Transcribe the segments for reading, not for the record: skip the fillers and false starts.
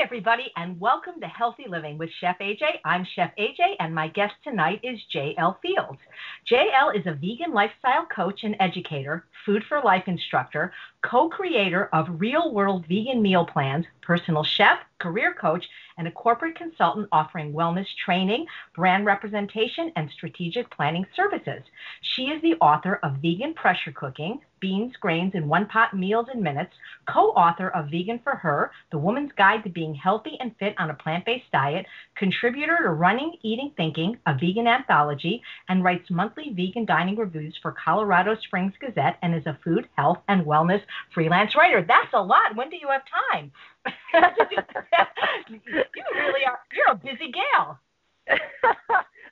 Hi, everybody, and welcome to Healthy Living with Chef AJ. I'm Chef AJ, and my guest tonight is JL Fields. JL is a vegan lifestyle coach and educator, Food for Life instructor, co-creator of Real World Vegan Meal Plans, personal chef, career coach, and a corporate consultant offering wellness training, brand representation, and strategic planning services. She is the author of Vegan Pressure Cooking, Beans, Grains, and One-Pot Meals in Minutes, co-author of Vegan for Her, The Woman's Guide to Being Healthy and Fit on a Plant-Based Diet, contributor to Running, Eating, Thinking: A Vegan Anthology, and writes monthly vegan dining reviews for Colorado Springs Gazette, and is a food, health, and wellness freelance writer. That's a lot. When do you have time? You really are. You're a busy gal.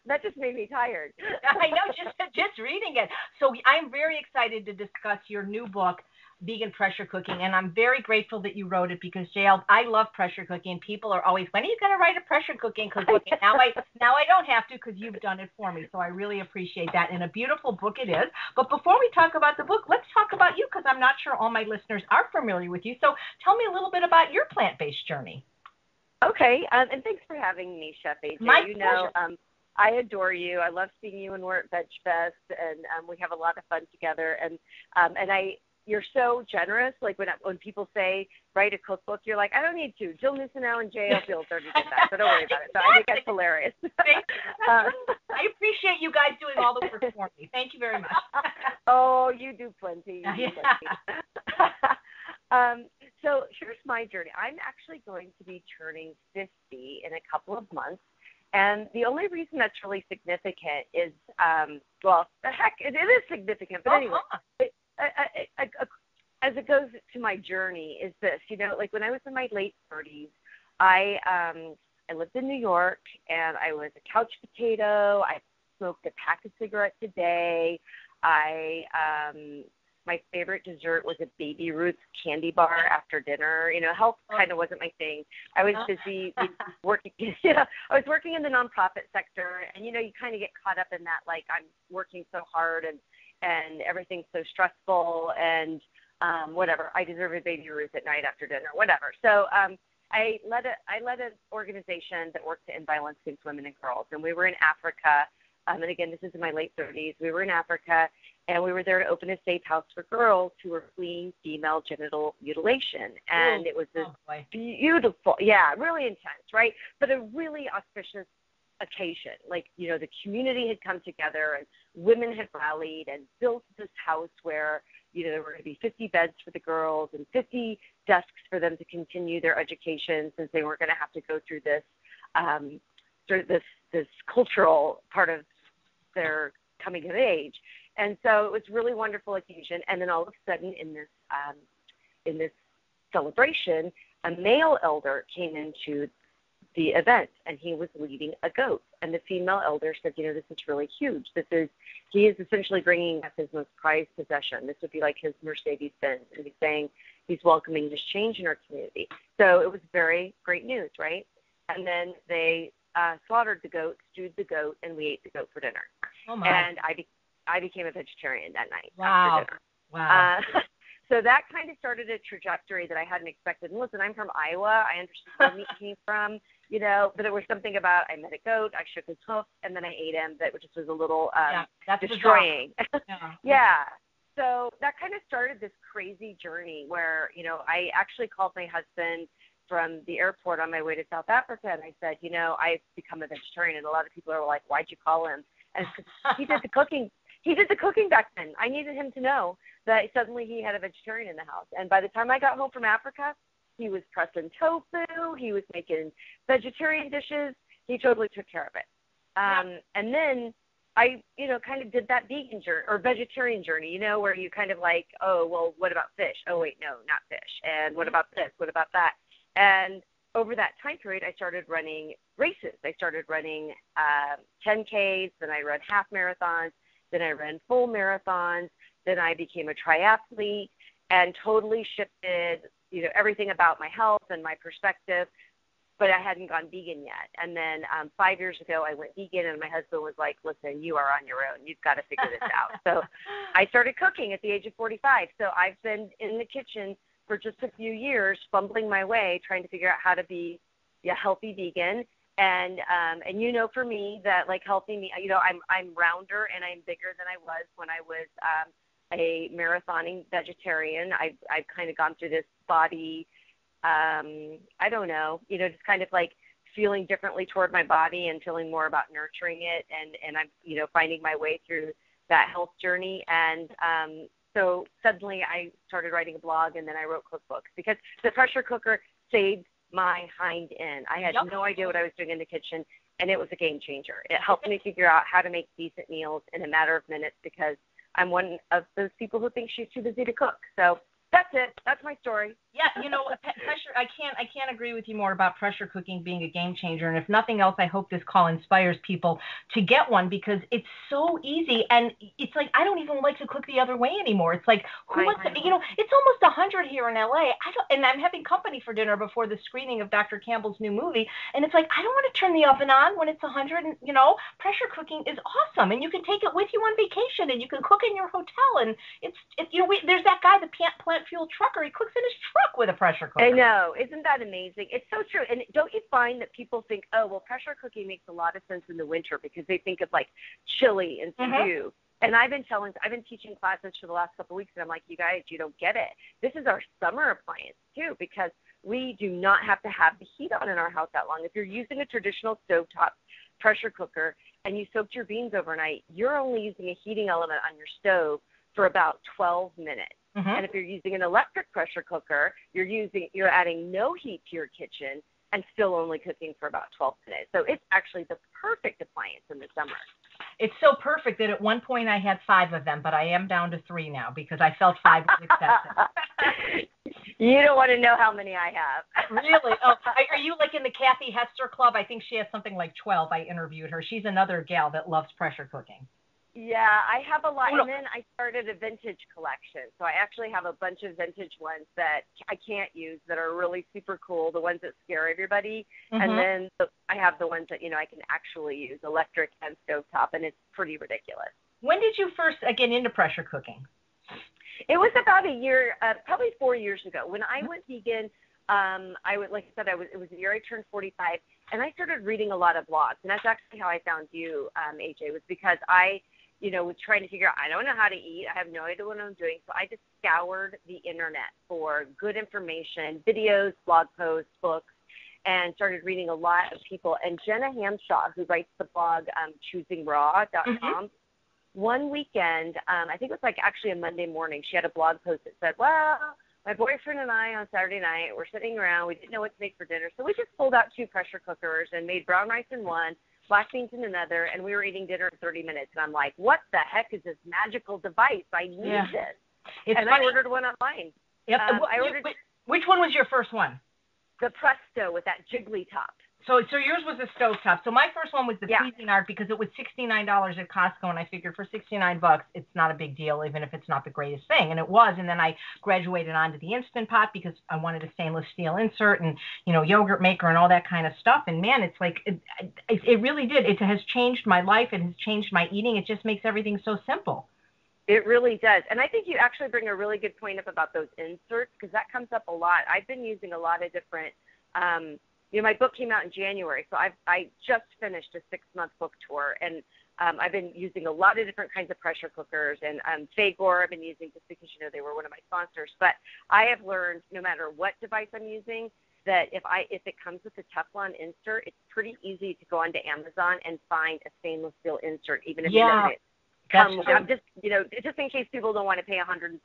That just made me tired. I know, just reading it. So I'm very excited to discuss your new book, Vegan Pressure Cooking, and I'm very grateful that you wrote it because, JL, I love pressure cooking. People are always, when are you going to write a pressure cooking cookbook? And now I don't have to because you've done it for me, so I really appreciate that, and a beautiful book it is. But before we talk about the book, let's talk about you because I'm not sure all my listeners are familiar with you. So tell me a little bit about your plant-based journey. Okay, and thanks for having me, Chef AJ. My pleasure. You know, I adore you. I love seeing you when we're at VegFest, and we have a lot of fun together. You're so generous. Like when people say write a cookbook, you're like, I don't need to. Jill Nussinow and JL Fields already did that, so don't worry about it. So I think that's hilarious. I appreciate you guys doing all the work for me. Thank you very much. Oh, you do plenty. You do plenty. So here's my journey. I'm actually going to be turning 50 in a couple of months. And the only reason that's really significant is, it is significant, but anyway, as it goes to my journey is this, you know, like when I was in my late 30s, I lived in New York, and I was a couch potato. I smoked a pack of cigarettes a day. My favorite dessert was a Baby Ruth's candy bar after dinner. You know, health kind of wasn't my thing. I was busy working. You know, I was working in the nonprofit sector, and you know, you kind of get caught up in that, like I'm working so hard and everything's so stressful and whatever. I deserve a Baby Ruth at night after dinner, whatever. So I led an organization that worked to end violence against women and girls, and we were in Africa. And again, this is in my late 30s. We were in Africa. And we were there to open a safe house for girls who were fleeing female genital mutilation. And it was this beautiful, really intense, right? But a really auspicious occasion. Like, you know, the community had come together and women had rallied and built this house where, you know, there were going to be 50 beds for the girls and 50 desks for them to continue their education since they were going to have to go through this, this cultural part of their coming of age. And so it was a really wonderful occasion. And then all of a sudden in this celebration, a male elder came into the event, and he was leading a goat. And the female elder said, you know, this is really huge. He is essentially bringing up his most prized possession. This would be like his Mercedes Benz. And he's saying he's welcoming this change in our community. So it was very great news, right? And then they slaughtered the goat, stewed the goat, and we ate the goat for dinner. Oh my. And I became a vegetarian that night. Wow. After dinner. Wow. So that kind of started a trajectory that I hadn't expected. And listen, I'm from Iowa. I understood where meat came from, you know, but there was something about I met a goat, I shook his hoof, and then I ate him that just was a little destroying. Yeah. So that kind of started this crazy journey where, you know, I actually called my husband from the airport on my way to South Africa, and I said, you know, I've become a vegetarian. And a lot of people are like, why'd you call him? And he did the cooking. He did the cooking back then. I needed him to know that suddenly he had a vegetarian in the house. And by the time I got home from Africa, he was pressing tofu. He was making vegetarian dishes. He totally took care of it. And then I, you know, kind of did that vegan journey or vegetarian journey, you know, where you kind of like, oh, well, what about fish? Oh, wait, no, not fish. And what about this? What about that? And over that time period, I started running races. I started running 10Ks. Then I ran half marathons. Then I ran full marathons. Then I became a triathlete and totally shifted, you know, everything about my health and my perspective, but I hadn't gone vegan yet. And then 5 years ago, I went vegan, and my husband was like, listen, you are on your own. You've got to figure this out. So I started cooking at the age of 45. So I've been in the kitchen for just a few years fumbling my way trying to figure out how to be a healthy vegan. And you know, for me that like healthy me, you know, I'm rounder and I'm bigger than I was when I was a marathoning vegetarian. I've kind of gone through this body, I don't know, you know, just kind of like feeling differently toward my body and feeling more about nurturing it. And I'm, you know, finding my way through that health journey. And so suddenly I started writing a blog and then I wrote cookbooks because the pressure cooker saved my hind end. I had no idea what I was doing in the kitchen, and it was a game changer. It helped me figure out how to make decent meals in a matter of minutes because I'm one of those people who think she's too busy to cook. So that's it. That's my story. Yeah, you know, pressure. I can't agree with you more about pressure cooking being a game changer. And if nothing else, I hope this call inspires people to get one because it's so easy. And it's like I don't even like to cook the other way anymore. It's like who wants to? You know, it's almost 100 here in LA. And I'm having company for dinner before the screening of Dr. Campbell's new movie. And it's like I don't want to turn the oven on when it's 100. And you know, pressure cooking is awesome, and you can take it with you on vacation, and you can cook in your hotel. And it's you know, there's that guy, the plant fuel trucker. He cooks in his truck with a pressure cooker. I know. Isn't that amazing? It's so true. And don't you find that people think, oh, well, pressure cooking makes a lot of sense in the winter because they think of like chili and stew. And I've been teaching classes for the last couple of weeks, and I'm like, you guys, you don't get it. This is our summer appliance too, because we do not have to have the heat on in our house that long. If you're using a traditional stovetop pressure cooker and you soaked your beans overnight, you're only using a heating element on your stove for about 12 minutes. And if you're using an electric pressure cooker, you're adding no heat to your kitchen and still only cooking for about 12 minutes. So it's actually the perfect appliance in the summer. It's so perfect that at one point I had 5 of them, but I am down to 3 now because I felt 5 was excessive. You don't want to know how many I have. Really? Oh, are you like in the Kathy Hester Club? I think she has something like 12. I interviewed her. She's another gal that loves pressure cooking. Yeah, I have a lot, and then I started a vintage collection, so I actually have a bunch of vintage ones that I can't use that are really super cool, the ones that scare everybody, and then I have the ones that, you know, I can actually use, electric and stovetop, and it's pretty ridiculous. When did you first get into pressure cooking? It was about a year, probably 4 years ago. When I went vegan, it was the year I turned 45, and I started reading a lot of blogs, and that's actually how I found you, AJ, was because I was trying to figure out, I don't know how to eat. I have no idea what I'm doing. So I just scoured the internet for good information, videos, blog posts, books, and started reading a lot of people. And Jenna Hamshaw, who writes the blog ChoosingRaw.com, one weekend, I think it was like actually a Monday morning, she had a blog post that said, well, my boyfriend and I on Saturday night were sitting around. We didn't know what to make for dinner. So we just pulled out 2 pressure cookers and made brown rice in one, black beans in another, and we were eating dinner in 30 minutes. And I'm like, what the heck is this magical device? I need this. It's funny. I ordered one online. Yep. Which one was your first one? The Presto with that jiggly top. So yours was a stovetop. So my first one was the Cuisinart because it was $69 at Costco, and I figured for $69 it's not a big deal, even if it's not the greatest thing. And it was. And then I graduated onto the Instant Pot because I wanted a stainless steel insert and, you know, yogurt maker and all that kind of stuff. And man, it's like it really did. It has changed my life. It has changed my eating. It just makes everything so simple. It really does. And I think you actually bring a really good point up about those inserts because that comes up a lot. I've been using a lot of different. My book came out in January, so I just finished a 6-month book tour, and I've been using a lot of different kinds of pressure cookers, and Fagor I've been using just because, you know, they were one of my sponsors. But I have learned, no matter what device I'm using, that if it comes with a Teflon insert, it's pretty easy to go onto Amazon and find a stainless steel insert, even if you know it. Just in case people don't want to pay $130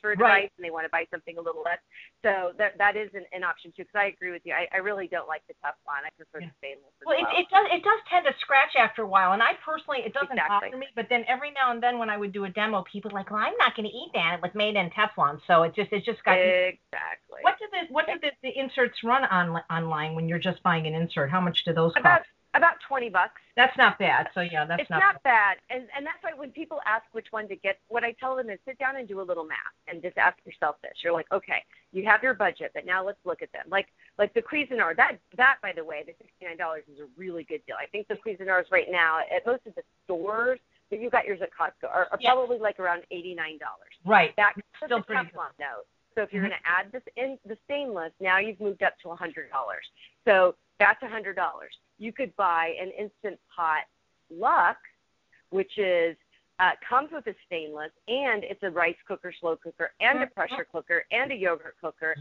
for a device and they want to buy something a little less. So that is an option, too, because I agree with you. I really don't like the Teflon. I prefer the stainless It does tend to scratch after a while. And I personally, it doesn't bother me. But then every now and then when I would do a demo, people were like, well, I'm not going to eat that. It was made in Teflon. So it just got... Exactly. What do the inserts run online when you're just buying an insert? How much do those cost? About $20. That's not bad. So yeah, that's it's not bad. And that's why when people ask which one to get, what I tell them is sit down and do a little math and just ask yourself this. You're like, okay, you have your budget, but now let's look at them. Like the Cuisinart. That by the way, the $69 is a really good deal. I think the Cuisinarts right now at most of the stores that you got yours at Costco are probably like around $89. Right. That's still pretty good. Note. So if you're going to add this in the stainless, now you've moved up to $100. So that's $100. You could buy an Instant Pot Luxe, which is comes with a stainless, and it's a rice cooker, slow cooker, and a pressure cooker, and a yogurt cooker,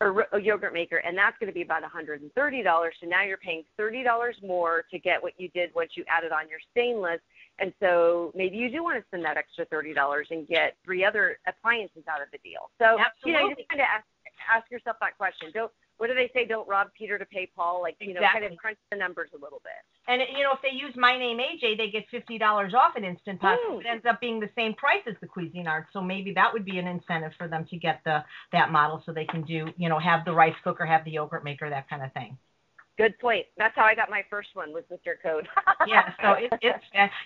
or a yogurt maker, and that's going to be about $130. So now you're paying $30 more to get what you did once you added on your stainless. And so maybe you do want to spend that extra $30 and get three other appliances out of the deal. So, you know, you just kind of ask yourself that question. What do they say? Don't rob Peter to pay Paul. Like, you know, kind of crunch the numbers a little bit. And, you know, if they use my name, AJ, they get $50 off an Instant Pot. So it ends up being the same price as the Cuisinart. So maybe that would be an incentive for them to get that model so they can do, you know, have the rice cooker, have the yogurt maker, that kind of thing. Good point. That's how I got my first one, was with your code. Yeah, so it's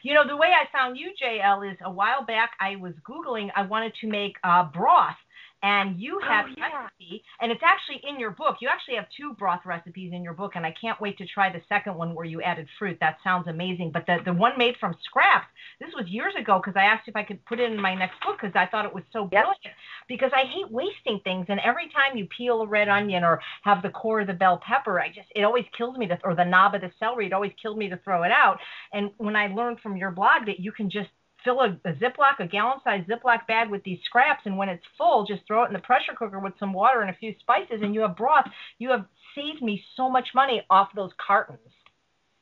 you know, the way I found you, JL, is a while back I was Googling. I wanted to make broth. And you have a recipe, and it's actually in your book. You actually have two broth recipes in your book, and I can't wait to try the second one where you added fruit. That sounds amazing. But the one made from scraps, this was years ago because I asked if I could put it in my next book because I thought it was so brilliant. Because I hate wasting things, and every time you peel a red onion or have the core of the bell pepper, it always kills me, or the knob of the celery, it always killed me to throw it out. And when I learned from your blog that you can just fill a Ziploc, a gallon-sized Ziploc bag with these scraps, and when it's full, just throw it in the pressure cooker with some water and a few spices, and you have broth. You have saved me so much money off those cartons.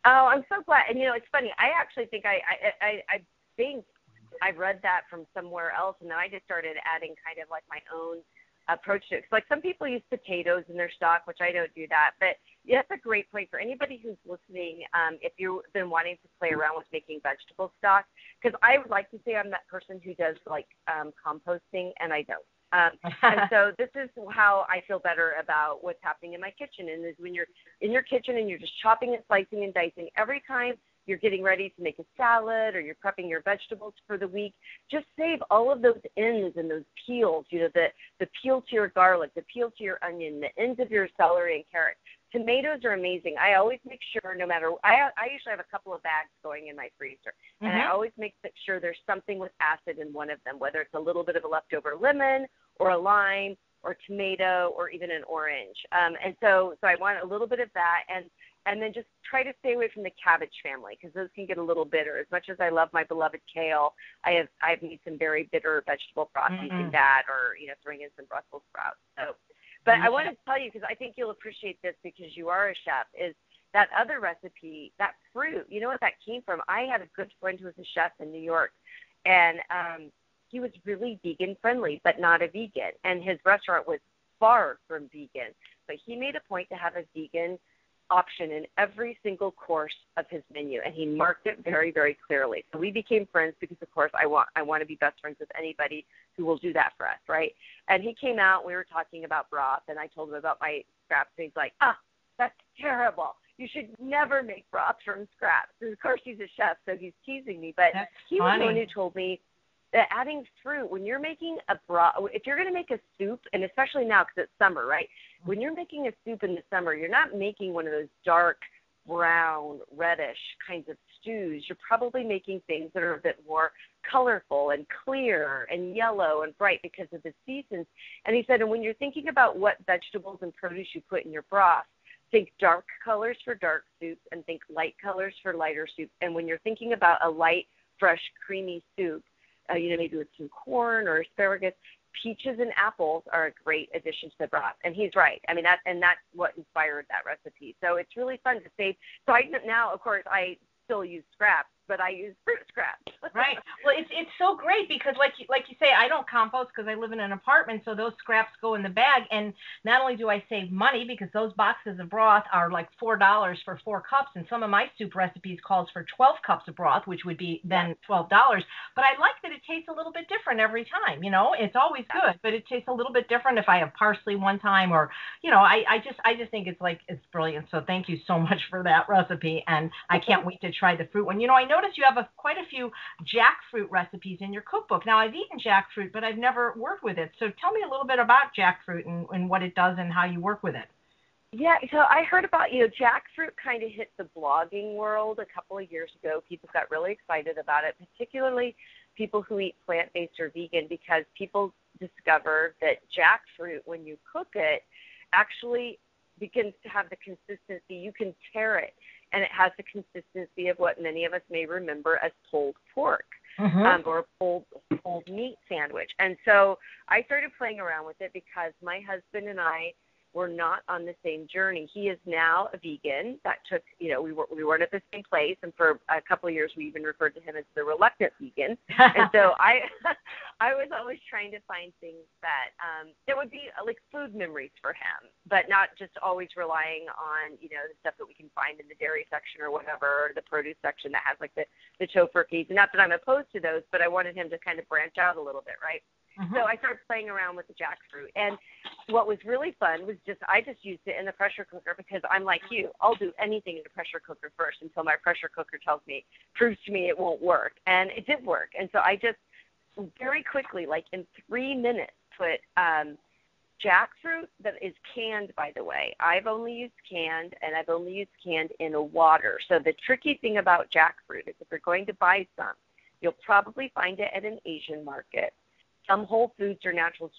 Oh, I'm so glad. And, you know, it's funny. I actually think I read that from somewhere else, and then I just started adding kind of like my own approach to it. Like, some people use potatoes in their stock, which I don't do that, but yeah, that's a great point for anybody who's listening. If you've been wanting to play around with making vegetable stock, because I would like to say I'm that person who does like composting, and I don't. And so this is how I feel better about what's happening in my kitchen. And is when you're in your kitchen and you're just chopping and slicing and dicing every time you're getting ready to make a salad or you're prepping your vegetables for the week, just save all of those ends and those peels, you know, the peel to your garlic, the peel to your onion, the ends of your celery and carrot. Tomatoes are amazing. I always make sure, no matter, I usually have a couple of bags going in my freezer, and I always make sure there's something with acid in one of them, whether it's a little bit of a leftover lemon or a lime or tomato or even an orange. And so I want a little bit of that, and then just try to stay away from the cabbage family because those can get a little bitter. As much as I love my beloved kale, I've made some very bitter vegetable broth using that, or you know, throwing in some Brussels sprouts. So, but I wanted to tell you because I think you'll appreciate this because you are a chef. Is that other recipe, that fruit? You know what that came from? I had a good friend who was a chef in New York, and he was really vegan friendly, but not a vegan, and his restaurant was far from vegan. But he made a point to have a vegan option in every single course of his menu, and he marked it very, very clearly. So we became friends because, of course, I want to be best friends with anybody who will do that for us, right? And he came out, we were talking about broth, and I told him about my scraps, and he's like, that's terrible. You should never make broth from scraps. And, of course, he's a chef, so he's teasing me, but that's he funny. Was the one who told me that adding fruit, when you're making a broth, if you're going to make a soup, and especially now because it's summer, right? When you're making a soup in the summer, you're not making one of those dark, brown, reddish kinds of stews. You're probably making things that are a bit more colorful and clear and yellow and bright because of the seasons. And he said, and when you're thinking about what vegetables and produce you put in your broth, think dark colors for dark soups and think light colors for lighter soups. And when you're thinking about a light, fresh, creamy soup, you know, maybe with some corn or asparagus, peaches and apples are a great addition to the broth. And he's right. I mean, that's what inspired that recipe. So it's really fun to save. So now, of course, I still use scraps, but I use fruit scraps. Right. Well, it's so great because like you say, I don't compost because I live in an apartment, so those scraps go in the bag. And not only do I save money because those boxes of broth are like $4 for 4 cups, and some of my soup recipes calls for 12 cups of broth, which would be then $12. But I like that it tastes a little bit different every time. You know, it's always good, but it tastes a little bit different if I have parsley one time, or you know, I just think it's brilliant. So thank you so much for that recipe, and I can't wait to try the fruit one. You know, I notice you have quite a few jackfruit recipes in your cookbook. Now, I've eaten jackfruit, but I've never worked with it. So tell me a little bit about jackfruit and what it does and how you work with it. Yeah, so I heard about, you know, jackfruit kind of hit the blogging world a couple of years ago. People got really excited about it, particularly people who eat plant-based or vegan, because people discovered that jackfruit, when you cook it, actually begins to have the consistency. You can tear it, and it has the consistency of what many of us may remember as pulled pork. Mm-hmm. Or a pulled meat sandwich. And so I started playing around with it because my husband and I were not on the same journey. He is now a vegan. That took, we weren't at the same place. And for a couple of years, we even referred to him as the reluctant vegan. And so I was always trying to find things that would be like food memories for him, but not just always relying on, the stuff that we can find in the dairy section or whatever, or the produce section that has like the tofurkeys. And not that I'm opposed to those, but I wanted him to kind of branch out a little bit, right? Mm-hmm. So I started playing around with the jackfruit. And what was really fun was I just used it in the pressure cooker because I'm like you. I'll do anything in the pressure cooker first until my pressure cooker proves to me it won't work. And it did work. And so I just very quickly, like in 3 minutes, put jackfruit that is canned, by the way. I've only used canned, and I've only used canned in a water. So the tricky thing about jackfruit is if you're going to buy some, you'll probably find it at an Asian market. Some Whole Foods or natural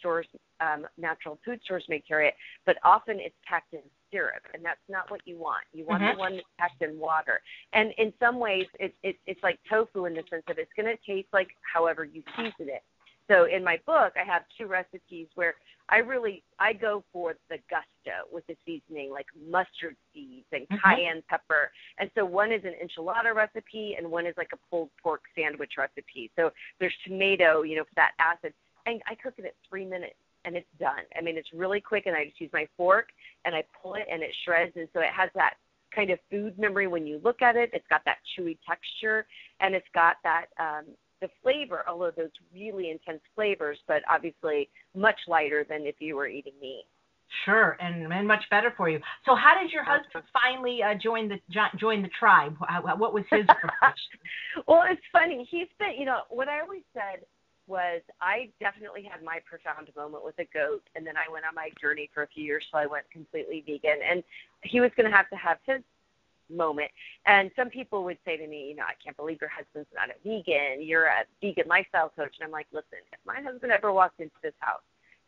food stores may carry it, but often it's packed in syrup, and that's not what you want. You want the one that's packed in water. And in some ways, it's like tofu in the sense that it's going to taste like however you season it. So in my book, I have two recipes where I go for the gusto with the seasoning, like mustard seeds and cayenne pepper. And so one is an enchilada recipe and one is like a pulled pork sandwich recipe. So there's tomato, for that acid. And I cook it at 3 minutes and it's done. I mean, it's really quick, and I just use my fork and I pull it and it shreds. And so it has that kind of food memory when you look at it. It's got that chewy texture, and it's got that the flavor, although those really intense flavors, but obviously much lighter than if you were eating meat. Sure, and much better for you. So how did your husband finally join the tribe? What was his profession? Well, it's funny. He's been, what I always said was I definitely had my profound moment with a goat, and then I went on my journey for a few years, so I went completely vegan. And he was going to have his moment. And some people would say to me, I can't believe your husband's not a vegan. You're a vegan lifestyle coach. And I'm like, listen, if my husband ever walked into this house,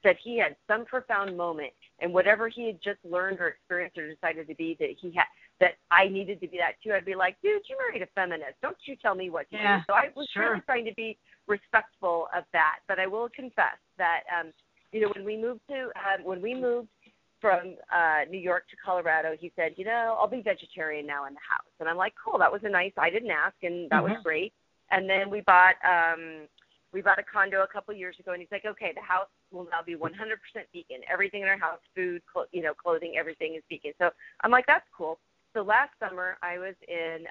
said he had some profound moment and whatever he had just learned or experienced or decided to be that he had, that I needed to be that too, I'd be like, dude, you married a feminist. Don't you tell me what to do. So I was really trying to be respectful of that. But I will confess that, when we moved from New York to Colorado, he said, I'll be vegetarian now in the house. And I'm like, cool, that was I didn't ask, and that was great. And then we bought a condo a couple years ago, and he's like, okay, the house will now be 100% vegan. Everything in our house, food, clothing, everything is vegan. So I'm like, that's cool. So last summer, I was in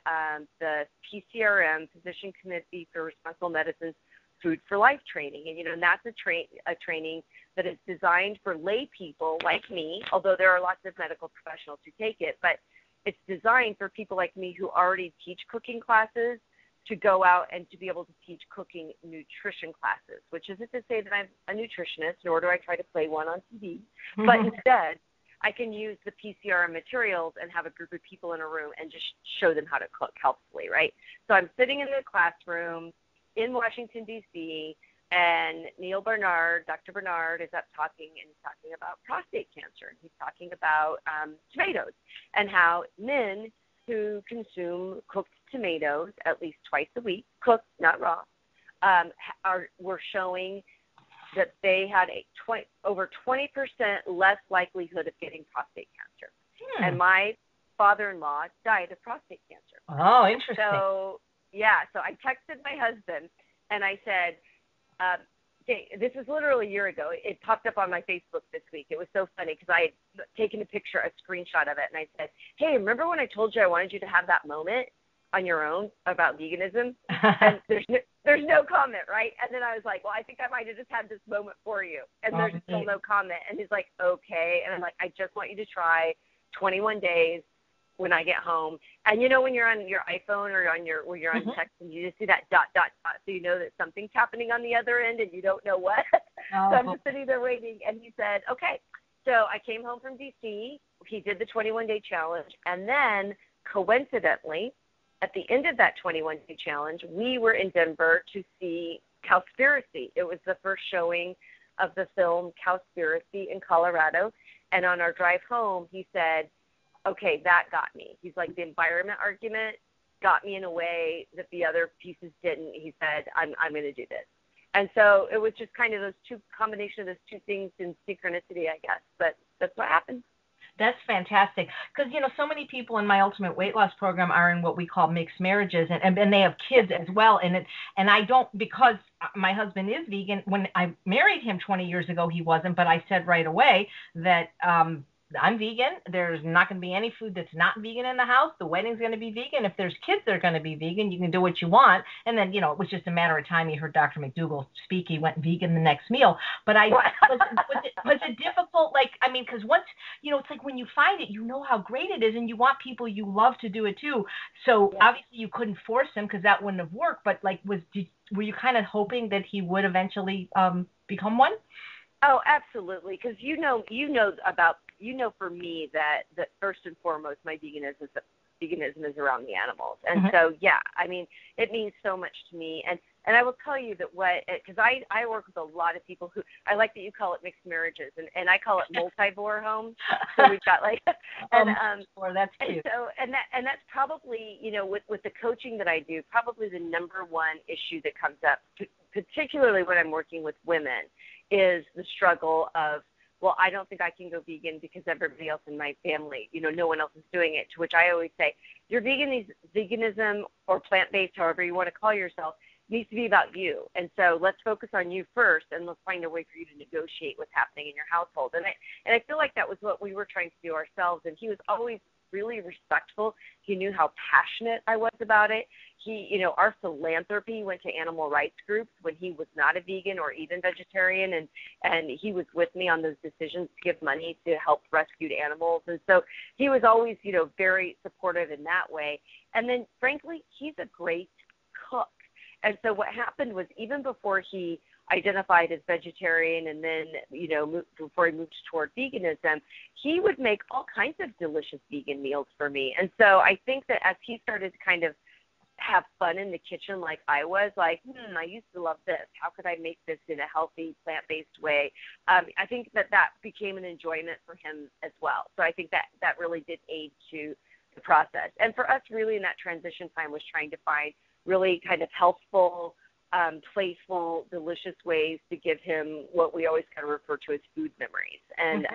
the PCRM, Physician Committee for Responsible Medicine, Food for Life training, and that's a training that is designed for lay people like me, although there are lots of medical professionals who take it, but it's designed for people like me who already teach cooking classes to go out and to be able to teach cooking nutrition classes, which isn't to say that I'm a nutritionist, nor do I try to play one on TV, but instead I can use the PCRM materials and have a group of people in a room and just show them how to cook healthfully, right? So I'm sitting in the classroom in Washington, D.C., and Neal Barnard, Dr. Barnard, is up talking, and he's talking about prostate cancer. He's talking about tomatoes and how men who consume cooked tomatoes at least twice a week, cooked, not raw, were showing that they had over 20% less likelihood of getting prostate cancer. And my father-in-law died of prostate cancer. Oh, interesting. So I texted my husband, and I said, this is literally a year ago. It popped up on my Facebook this week. It was so funny because I had taken a screenshot of it, and I said, hey, remember when I told you I wanted you to have that moment on your own about veganism? And there's no comment, right? And then I was like, well, I think I might have just had this moment for you. And there's still no comment. And he's like, okay. And I'm like, I just want you to try 21 days. When I get home, and when you're on your iPhone or when you're on text, and you just see that dot, dot, dot, so you know that something's happening on the other end, and you don't know what. So I'm just sitting there waiting, and he said, okay. So I came home from D.C., he did the 21-day challenge, and then coincidentally, at the end of that 21-day challenge, we were in Denver to see Cowspiracy. It was the first showing of the film Cowspiracy in Colorado. And on our drive home, he said, okay, that got me. He's like, the environment argument got me in a way that the other pieces didn't. He said, I'm going to do this. And so it was just kind of those two, combination of those two things in synchronicity, I guess. But that's what happened. That's fantastic. Because, you know, so many people in my Ultimate Weight Loss program are in what we call mixed marriages, and they have kids as well. And I don't, because my husband is vegan, when I married him 20 years ago, he wasn't, but I said right away that I'm vegan. There's not going to be any food that's not vegan in the house. The wedding's going to be vegan. If there's kids that are going to be vegan, you can do what you want. And then, you know, it was just a matter of time. You heard Dr. McDougall speak. He went vegan the next meal. But I was it difficult? Like, I mean, because once, you know, it's like when you find it, you know how great it is, and you want people you love to do it too. So yeah. Obviously you couldn't force him because that wouldn't have worked. But like, were you kind of hoping that he would eventually become one? Oh, absolutely. Because you know for me that first and foremost, my veganism is around the animals. And so, yeah, I mean, it means so much to me. And I will tell you that because I work with a lot of people who, I like that you call it mixed marriages, and I call it multi-bore homes. So we've got like, and, that's cute. And that's probably, you know, with the coaching that I do, probably the number one issue that comes up, particularly when I'm working with women, is the struggle of, well, I don't think I can go vegan because everybody else in my family, you know, no one else is doing it, to which I always say, your veganism or plant-based, however you want to call yourself, needs to be about you. And so let's focus on you first, and let's find a way for you to negotiate what's happening in your household. And I feel like that was what we were trying to do ourselves, and he was always really respectful. He knew how passionate I was about it. He, you know, our philanthropy went to animal rights groups when he was not a vegan or even vegetarian, and he was with me on those decisions to give money to help rescued animals. And so he was always, you know, very supportive in that way. And then, frankly, he's a great cook. And so what happened was, even before he identified as vegetarian and then, you know, before he moved toward veganism, he would make all kinds of delicious vegan meals for me. And so I think that as he started to kind of have fun in the kitchen like I was, like, I used to love this. How could I make this in a healthy, plant-based way? I think that became an enjoyment for him as well. So I think that really did aid to the process. And for us, really, in that transition time was trying to find really kind of healthful, playful, delicious ways to give him what we always kind of refer to as food memories. And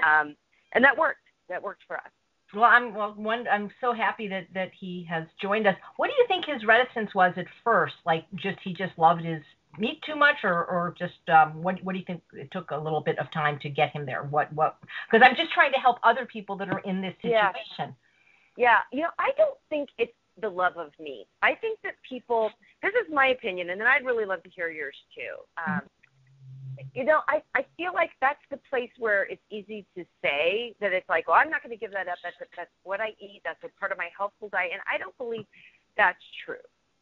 and that worked. That worked for us. Well, I'm so happy that he has joined us. What do you think his reticence was at first? Like, he just loved his meat too much, or just what do you think it took a little bit of time to get him there? What? Because I'm just trying to help other people that are in this situation. Yeah. You know, I don't think it's the love of meat. I think that people, this is my opinion, and then I'd really love to hear yours too. You know, I feel like that's the place where it's easy to say that it's like, well, I'm not going to give that up. That's what I eat. That's a part of my healthful diet. And I don't believe that's true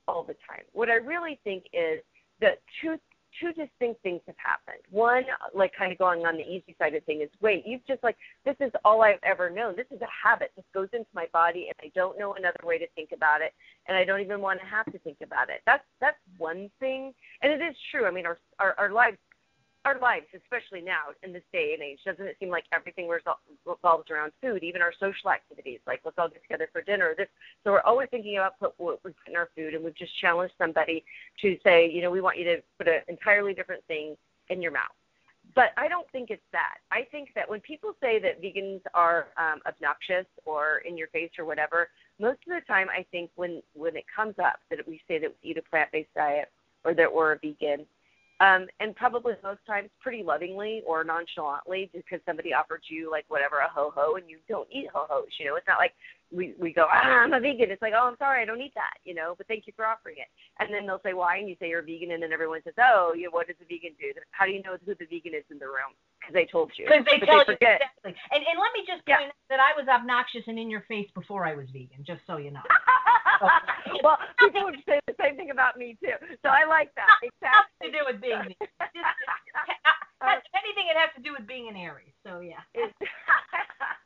all the time. What I really think is that two distinct things have happened. One, like kind of going on the easy side of things, is wait, you've just like, this is all I've ever known. This is a habit. This goes into my body, and I don't know another way to think about it, and I don't even want to have to think about it. That's one thing. And it is true. I mean, our lives, especially now in this day and age, doesn't it seem like everything revolves around food, even our social activities, like let's all get together for dinner. So we're always thinking about what we put in our food, and we've just challenged somebody to say, you know, we want you to put an entirely different thing in your mouth. But I don't think it's that. I think that when people say that vegans are obnoxious or in your face or whatever, most of the time I think when it comes up that we say that we eat a plant-based diet or that we're a vegan, and probably most times pretty lovingly or nonchalantly, because somebody offered you like whatever, a ho-ho, and you don't eat ho-hos, you know. It's not like we go, I'm a vegan. It's like, oh, I'm sorry, I don't eat that, you know, but thank you for offering it. And then they'll say why, and you say you're a vegan, and then everyone says, oh, you know, what does a vegan do? How do you know who the vegan is in the room? Because they told you. Because they forget. Exactly. And let me just point out that I was obnoxious and in your face before I was vegan, just so you know. Well, people would say the same thing about me too. So I like that. Exactly. It has to do with being me. If anything, it has to do with being an Aries. So yeah.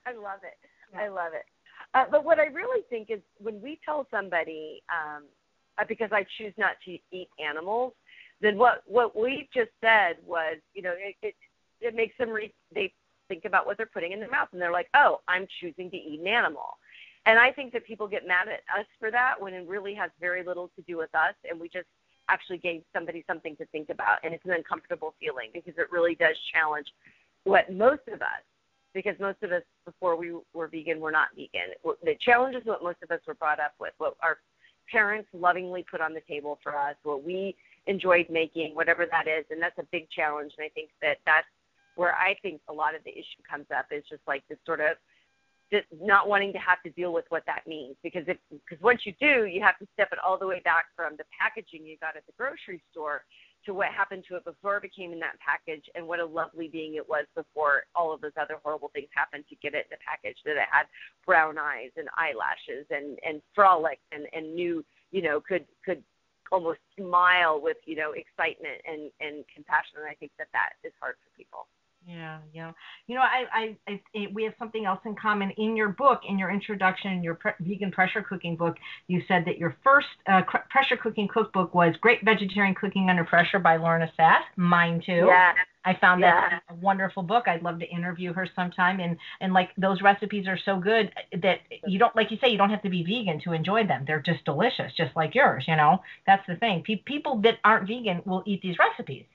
I love it. Yeah. I love it. But what I really think is when we tell somebody, because I choose not to eat animals, then what we just said was, you know, it makes them they think about what they're putting in their mouth, and they're like, oh, I'm choosing to eat an animal. And I think that people get mad at us for that when it really has very little to do with us, and we just actually gave somebody something to think about. And it's an uncomfortable feeling because it really does challenge what most of us, because most of us before we were vegan were not vegan. The challenge is what most of us were brought up with, what our parents lovingly put on the table for us, what we enjoyed making, whatever that is. And that's a big challenge. And I think that that's where I think a lot of the issue comes up, is just like this sort of just not wanting to have to deal with what that means, because once you do, you have to step it all the way back from the packaging you got at the grocery store to what happened to it before it became in that package, and what a lovely being it was before all of those other horrible things happened to get it in the package, that it had brown eyes and eyelashes and frolic and knew, you know, could almost smile with, you know, excitement and compassion. And I think that that is hard for people. Yeah. You know, we have something else in common. In your book, in your introduction, in your vegan pressure cooking book, you said that your first pressure cooking cookbook was Great Vegetarian Cooking Under Pressure by Lorna Sass. Mine too. Yeah. I found that a wonderful book. I'd love to interview her sometime. And like those recipes are so good that you don't, like you say, you don't have to be vegan to enjoy them. They're just delicious, just like yours. You know, that's the thing. People that aren't vegan will eat these recipes.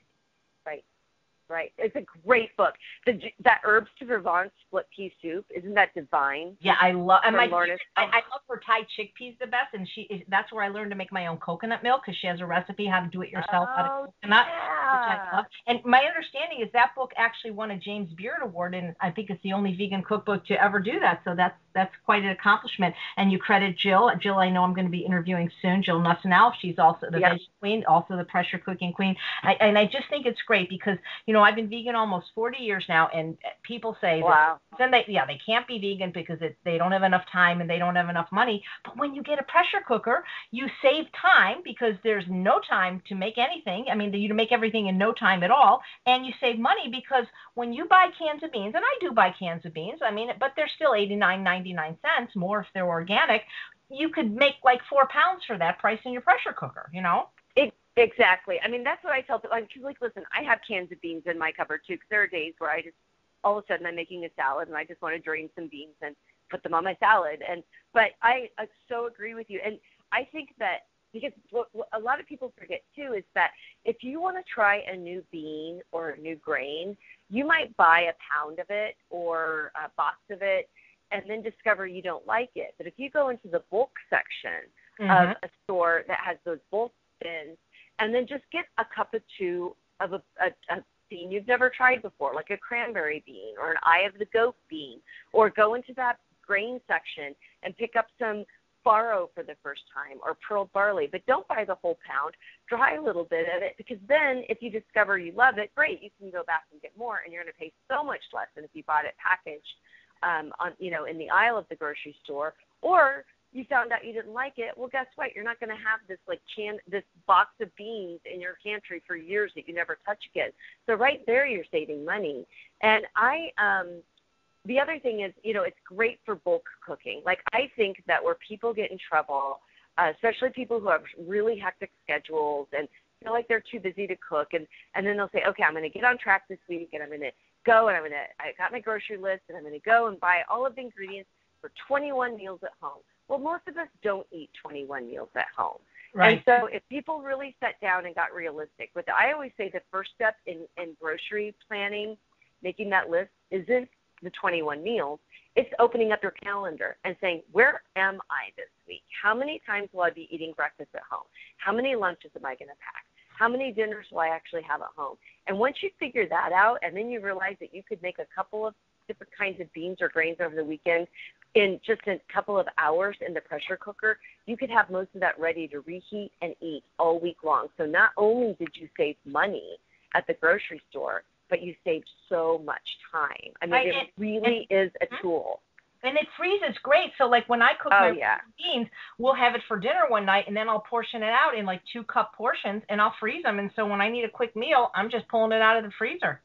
Right. It's a great book. That Herbs to Provence split pea soup, isn't that divine? Yeah, I love. And I love her Thai chickpeas the best, and that's where I learned to make my own coconut milk, because she has a recipe how to do it yourself out of coconut, which I love. And my understanding is that book actually won a James Beard Award, and I think it's the only vegan cookbook to ever do that. So that's quite an accomplishment. And you credit Jill. Jill, I know I'm going to be interviewing soon. Jill Nussinow. She's also the veggie queen, also the pressure cooking queen. And I just think it's great because, you know, I've been vegan almost 40 years now, and people say, wow, then they can't be vegan because they don't have enough time and they don't have enough money. But when you get a pressure cooker, you save time, because there's no time to make anything. I mean, you make everything in no time at all, and you save money, because when you buy cans of beans, and I do buy cans of beans, I mean, but they're still 99 cents more if they're organic. You could make like 4 pounds for that price in your pressure cooker, you know? Exactly. I mean, that's what I tell people. I'm like, listen, I have cans of beans in my cupboard too, because there are days where I just, all of a sudden I'm making a salad and I just want to drain some beans and put them on my salad. But I so agree with you. And I think that, because what a lot of people forget too is that if you want to try a new bean or a new grain, you might buy a pound of it or a box of it and then discover you don't like it. But if you go into the bulk section of a store that has those bulk bins, and then just get a cup or two of a bean you've never tried before, like a cranberry bean or an eye of the goat bean, or go into that grain section and pick up some farro for the first time or pearl barley. But don't buy the whole pound. Try a little bit of it, because then if you discover you love it, great, you can go back and get more, and you're going to pay so much less than if you bought it packaged in the aisle of the grocery store. Or you found out you didn't like it. Well, guess what? You're not going to have this box of beans in your pantry for years that you never touch again. So right there, you're saving money. And the other thing is, you know, it's great for bulk cooking. Like, I think that where people get in trouble, especially people who have really hectic schedules and feel like they're too busy to cook, and then they'll say, okay, I'm going to get on track this week, and I'm going to go, and I got my grocery list, and I'm going to go and buy all of the ingredients for 21 meals at home. Well, most of us don't eat 21 meals at home. Right. And so if people really sat down and got realistic, but I always say the first step in grocery planning, making that list, isn't the 21 meals. It's opening up your calendar and saying, where am I this week? How many times will I be eating breakfast at home? How many lunches am I going to pack? How many dinners will I actually have at home? And once you figure that out, and then you realize that you could make a couple of different kinds of beans or grains over the weekend, in just a couple of hours in the pressure cooker, you could have most of that ready to reheat and eat all week long. So not only did you save money at the grocery store, but you saved so much time. I mean, it really is a tool. And it freezes great. So, like, when I cook my beans, we'll have it for dinner one night, and then I'll portion it out in, like, 2-cup portions, and I'll freeze them. And so when I need a quick meal, I'm just pulling it out of the freezer.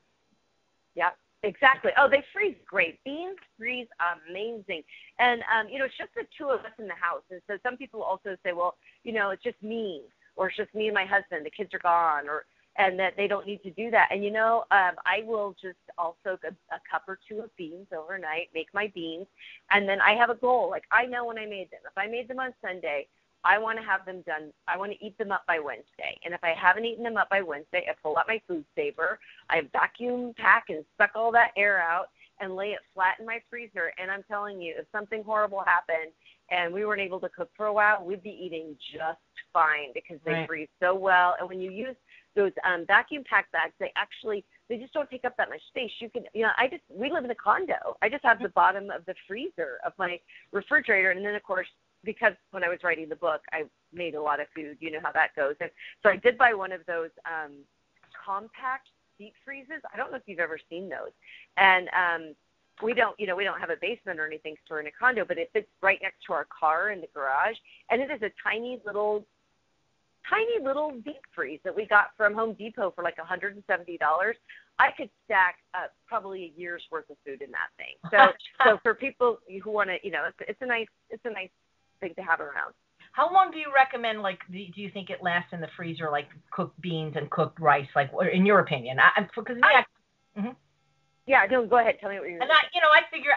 Yeah. Exactly. Oh, they freeze great. Beans freeze amazing. And, you know, it's just the two of us in the house. And so some people also say, well, you know, it's just me, or it's just me and my husband. The kids are gone. Or and that they don't need to do that. And, you know, I will just also get a cup or two of beans overnight, make my beans, and then I have a goal. Like, I know when I made them. If I made them on Sunday, I want to have them done. I want to eat them up by Wednesday. And if I haven't eaten them up by Wednesday, I pull out my food saver, I vacuum pack and suck all that air out and lay it flat in my freezer. And I'm telling you, if something horrible happened and we weren't able to cook for a while, we'd be eating just fine because they freeze so well. And when you use those vacuum pack bags, they just don't take up that much space. We live in a condo. I just have the bottom of the freezer of my refrigerator. And then, of course, because when I was writing the book, I made a lot of food. You know how that goes. And so I did buy one of those compact deep freezes. I don't know if you've ever seen those. And we don't have a basement or anything, so we're in a condo, but it fits right next to our car in the garage. And it is a tiny little deep freeze that we got from Home Depot for like $170. I could stack up probably a year's worth of food in that thing. So for people who want to, you know, it's a nice thing to have around. How long do you recommend, like, do you think it lasts in the freezer, like cooked beans and cooked rice, like, in your opinion? Yeah, no, go ahead. Tell me what you're doing. And I figure,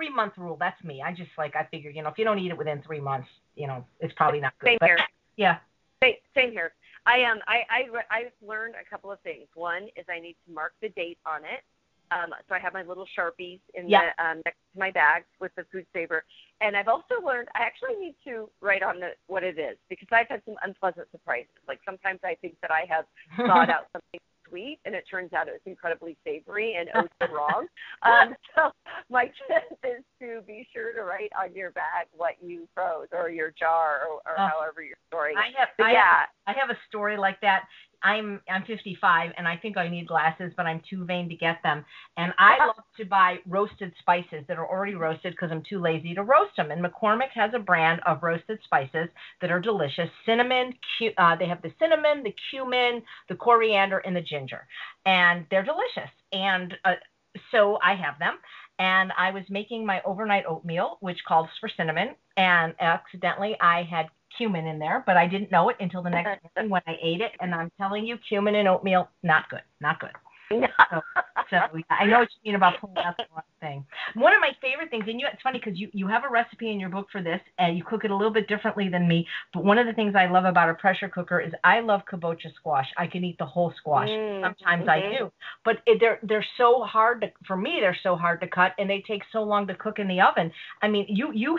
3-month rule, that's me. I just, like, I figure, if you don't eat it within 3 months, it's probably not good. Same here. Yeah. Same here. I've learned a couple of things. One is I need to mark the date on it. So I have my little Sharpies in next to my bags with the food saver. And I've also learned I actually need to write on what it is, because I've had some unpleasant surprises. Like, sometimes I think that I have thought out something sweet, and it turns out it was incredibly savory and so wrong. So my tip is to be sure to write on your bag what you froze, or your jar, or however you're storing. I have a story like that. I'm 55, and I think I need glasses, but I'm too vain to get them. And I love to buy roasted spices that are already roasted because I'm too lazy to roast them. And McCormick has a brand of roasted spices that are delicious. They have the cinnamon, the cumin, the coriander, and the ginger. And they're delicious. And so I have them. And I was making my overnight oatmeal, which calls for cinnamon. And accidentally, I had cumin in there, but I didn't know it until the next morning when I ate it. And I'm telling you, cumin and oatmeal, not good. No. So I know what you mean about pulling out the wrong thing. One of my favorite things, and it's funny because you have a recipe in your book for this, and you cook it a little bit differently than me, but one of the things I love about a pressure cooker is I love kabocha squash. I can eat the whole squash. Sometimes I do. But they're so hard to cut, and they take so long to cook in the oven. I mean, you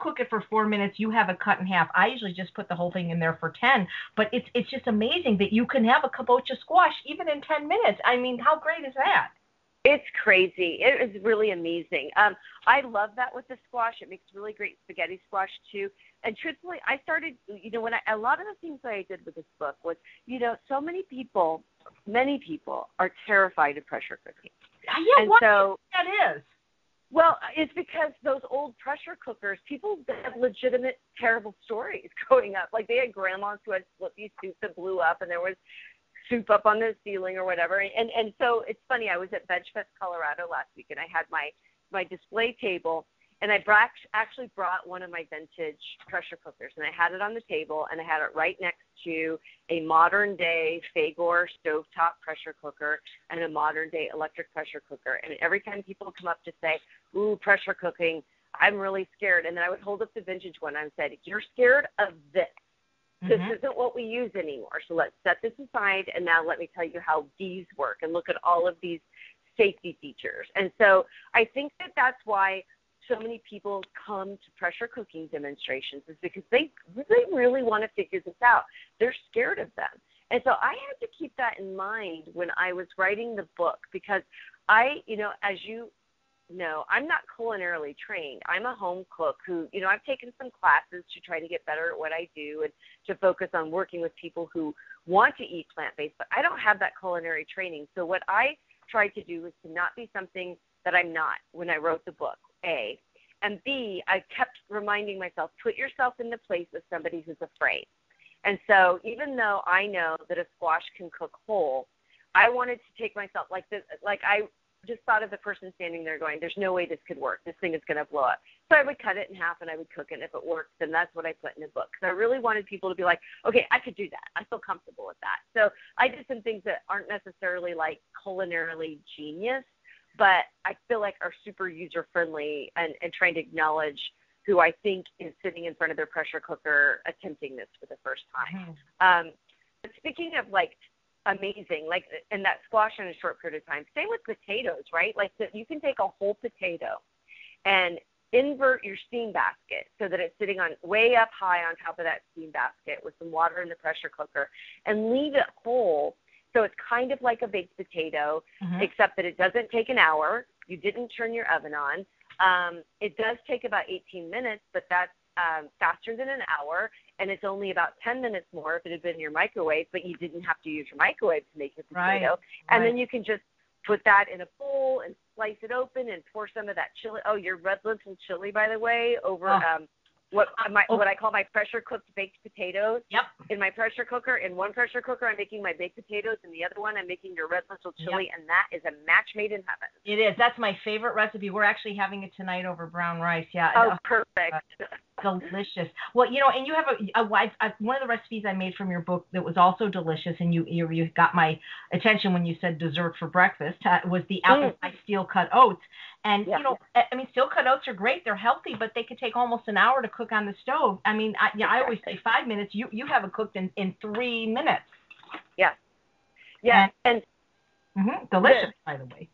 cook it for 4 minutes, you have it cut in half. I usually just put the whole thing in there for 10, but it's just amazing that you can have a kabocha squash even in 10 minutes. I mean, how great is that? It's crazy. It is really amazing. I love that with the squash. It makes really great spaghetti squash, too. And truthfully, I started, a lot of the things that I did with this book was, so many people are terrified of pressure cooking. Yeah, and that is. Well, it's because those old pressure cookers, people have legitimate, terrible stories growing up. Like, they had grandmas who had flippy soup that blew up, and there was soup up on the ceiling or whatever. And so it's funny, I was at VegFest, Colorado last week, and I had my display table, and I actually brought one of my vintage pressure cookers, and I had it on the table, and I had it right next to a modern-day Fagor stovetop pressure cooker and a modern-day electric pressure cooker. And every time people come up to say, ooh, pressure cooking, I'm really scared. And then I would hold up the vintage one and I said, you're scared of this. This isn't what we use anymore, so let's set this aside, and now let me tell you how these work and look at all of these safety features. And so I think that that's why so many people come to pressure cooking demonstrations, is because they really want to figure this out. They're scared of them. And so I had to keep that in mind when I was writing the book, because as you know, I'm not culinarily trained. I'm a home cook who, I've taken some classes to try to get better at what I do and to focus on working with people who want to eat plant-based, but I don't have that culinary training. So what I tried to do was to not be something that I'm not when I wrote the book, A. And B, I kept reminding myself, put yourself in the place of somebody who's afraid. And so even though I know that a squash can cook whole, I wanted to take myself like this, like I just thought of the person standing there going, there's no way this could work. This thing is going to blow up. So I would cut it in half and I would cook it. If it worked, then that's what I put in the book. So I really wanted people to be like, okay, I could do that. I feel comfortable with that. So I did some things that aren't necessarily like culinarily genius, but I feel like are super user-friendly and trying to acknowledge who I think is sitting in front of their pressure cooker attempting this for the first time. Mm-hmm. But speaking of like amazing, like in that squash in a short period of time, same with potatoes, right? Like so you can take a whole potato and invert your steam basket so that it's sitting on way up high on top of that steam basket with some water in the pressure cooker and leave it whole. So it's kind of like a baked potato, mm-hmm. except that it doesn't take an hour. You didn't turn your oven on. It does take about 18 minutes, but that's faster than an hour, and it's only about 10 minutes more if it had been in your microwave, but you didn't have to use your microwave to make your potato. Right. And then you can just put that in a bowl and slice it open and pour some of that chili. Oh, your red lentil chili, by the way, over what I call my pressure-cooked baked potatoes. Yep. In my pressure cooker, in one pressure cooker, I'm making my baked potatoes, and the other one, I'm making your red lentil chili, yep. and that is a match made in heaven. It is. That's my favorite recipe. We're actually having it tonight over brown rice. Yeah. Oh, perfect. Delicious. Well, you know, and you have one of the recipes I made from your book that was also delicious, and you got my attention when you said dessert for breakfast, was the apple pie steel cut oats. And, yeah. you know, I mean, steel cut oats are great. They're healthy, but they could take almost an hour to cook on the stove. I mean, I always say 5 minutes. You have it cooked in 3 minutes. Yeah. Yeah. And delicious, by the way.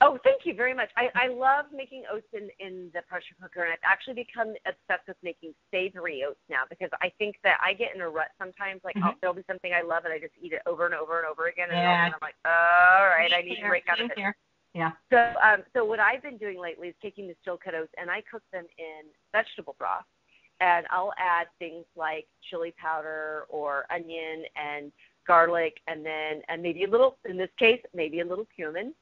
Oh, thank you very much. I love making oats in the pressure cooker, and I've actually become obsessed with making savory oats now because I think that I get in a rut sometimes. Like, there'll be something I love, and I just eat it over and over and over again, and I'm like, all right, I need to break out of this. Yeah. So what I've been doing lately is taking the steel cut oats and I cook them in vegetable broth, and I'll add things like chili powder or onion and garlic, and maybe a little cumin,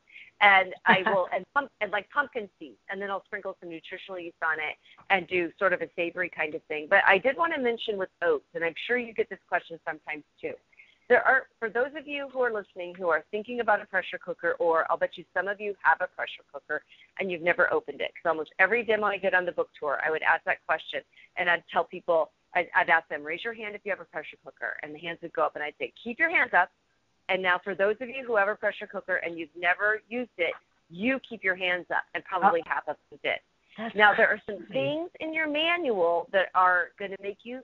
and I will and like pumpkin seeds, and then I'll sprinkle some nutritional yeast on it and do sort of a savory kind of thing. But I did want to mention with oats, and I'm sure you get this question sometimes too. For those of you who are listening who are thinking about a pressure cooker, or I'll bet you some of you have a pressure cooker and you've never opened it, because almost every demo I get on the book tour, I would ask that question, and I'd tell people, I'd ask them, raise your hand if you have a pressure cooker, and the hands would go up, and I'd say, keep your hands up, and now for those of you who have a pressure cooker and you've never used it, you keep your hands up, and probably half of them did. Now, there are some things in your manual that are going to make you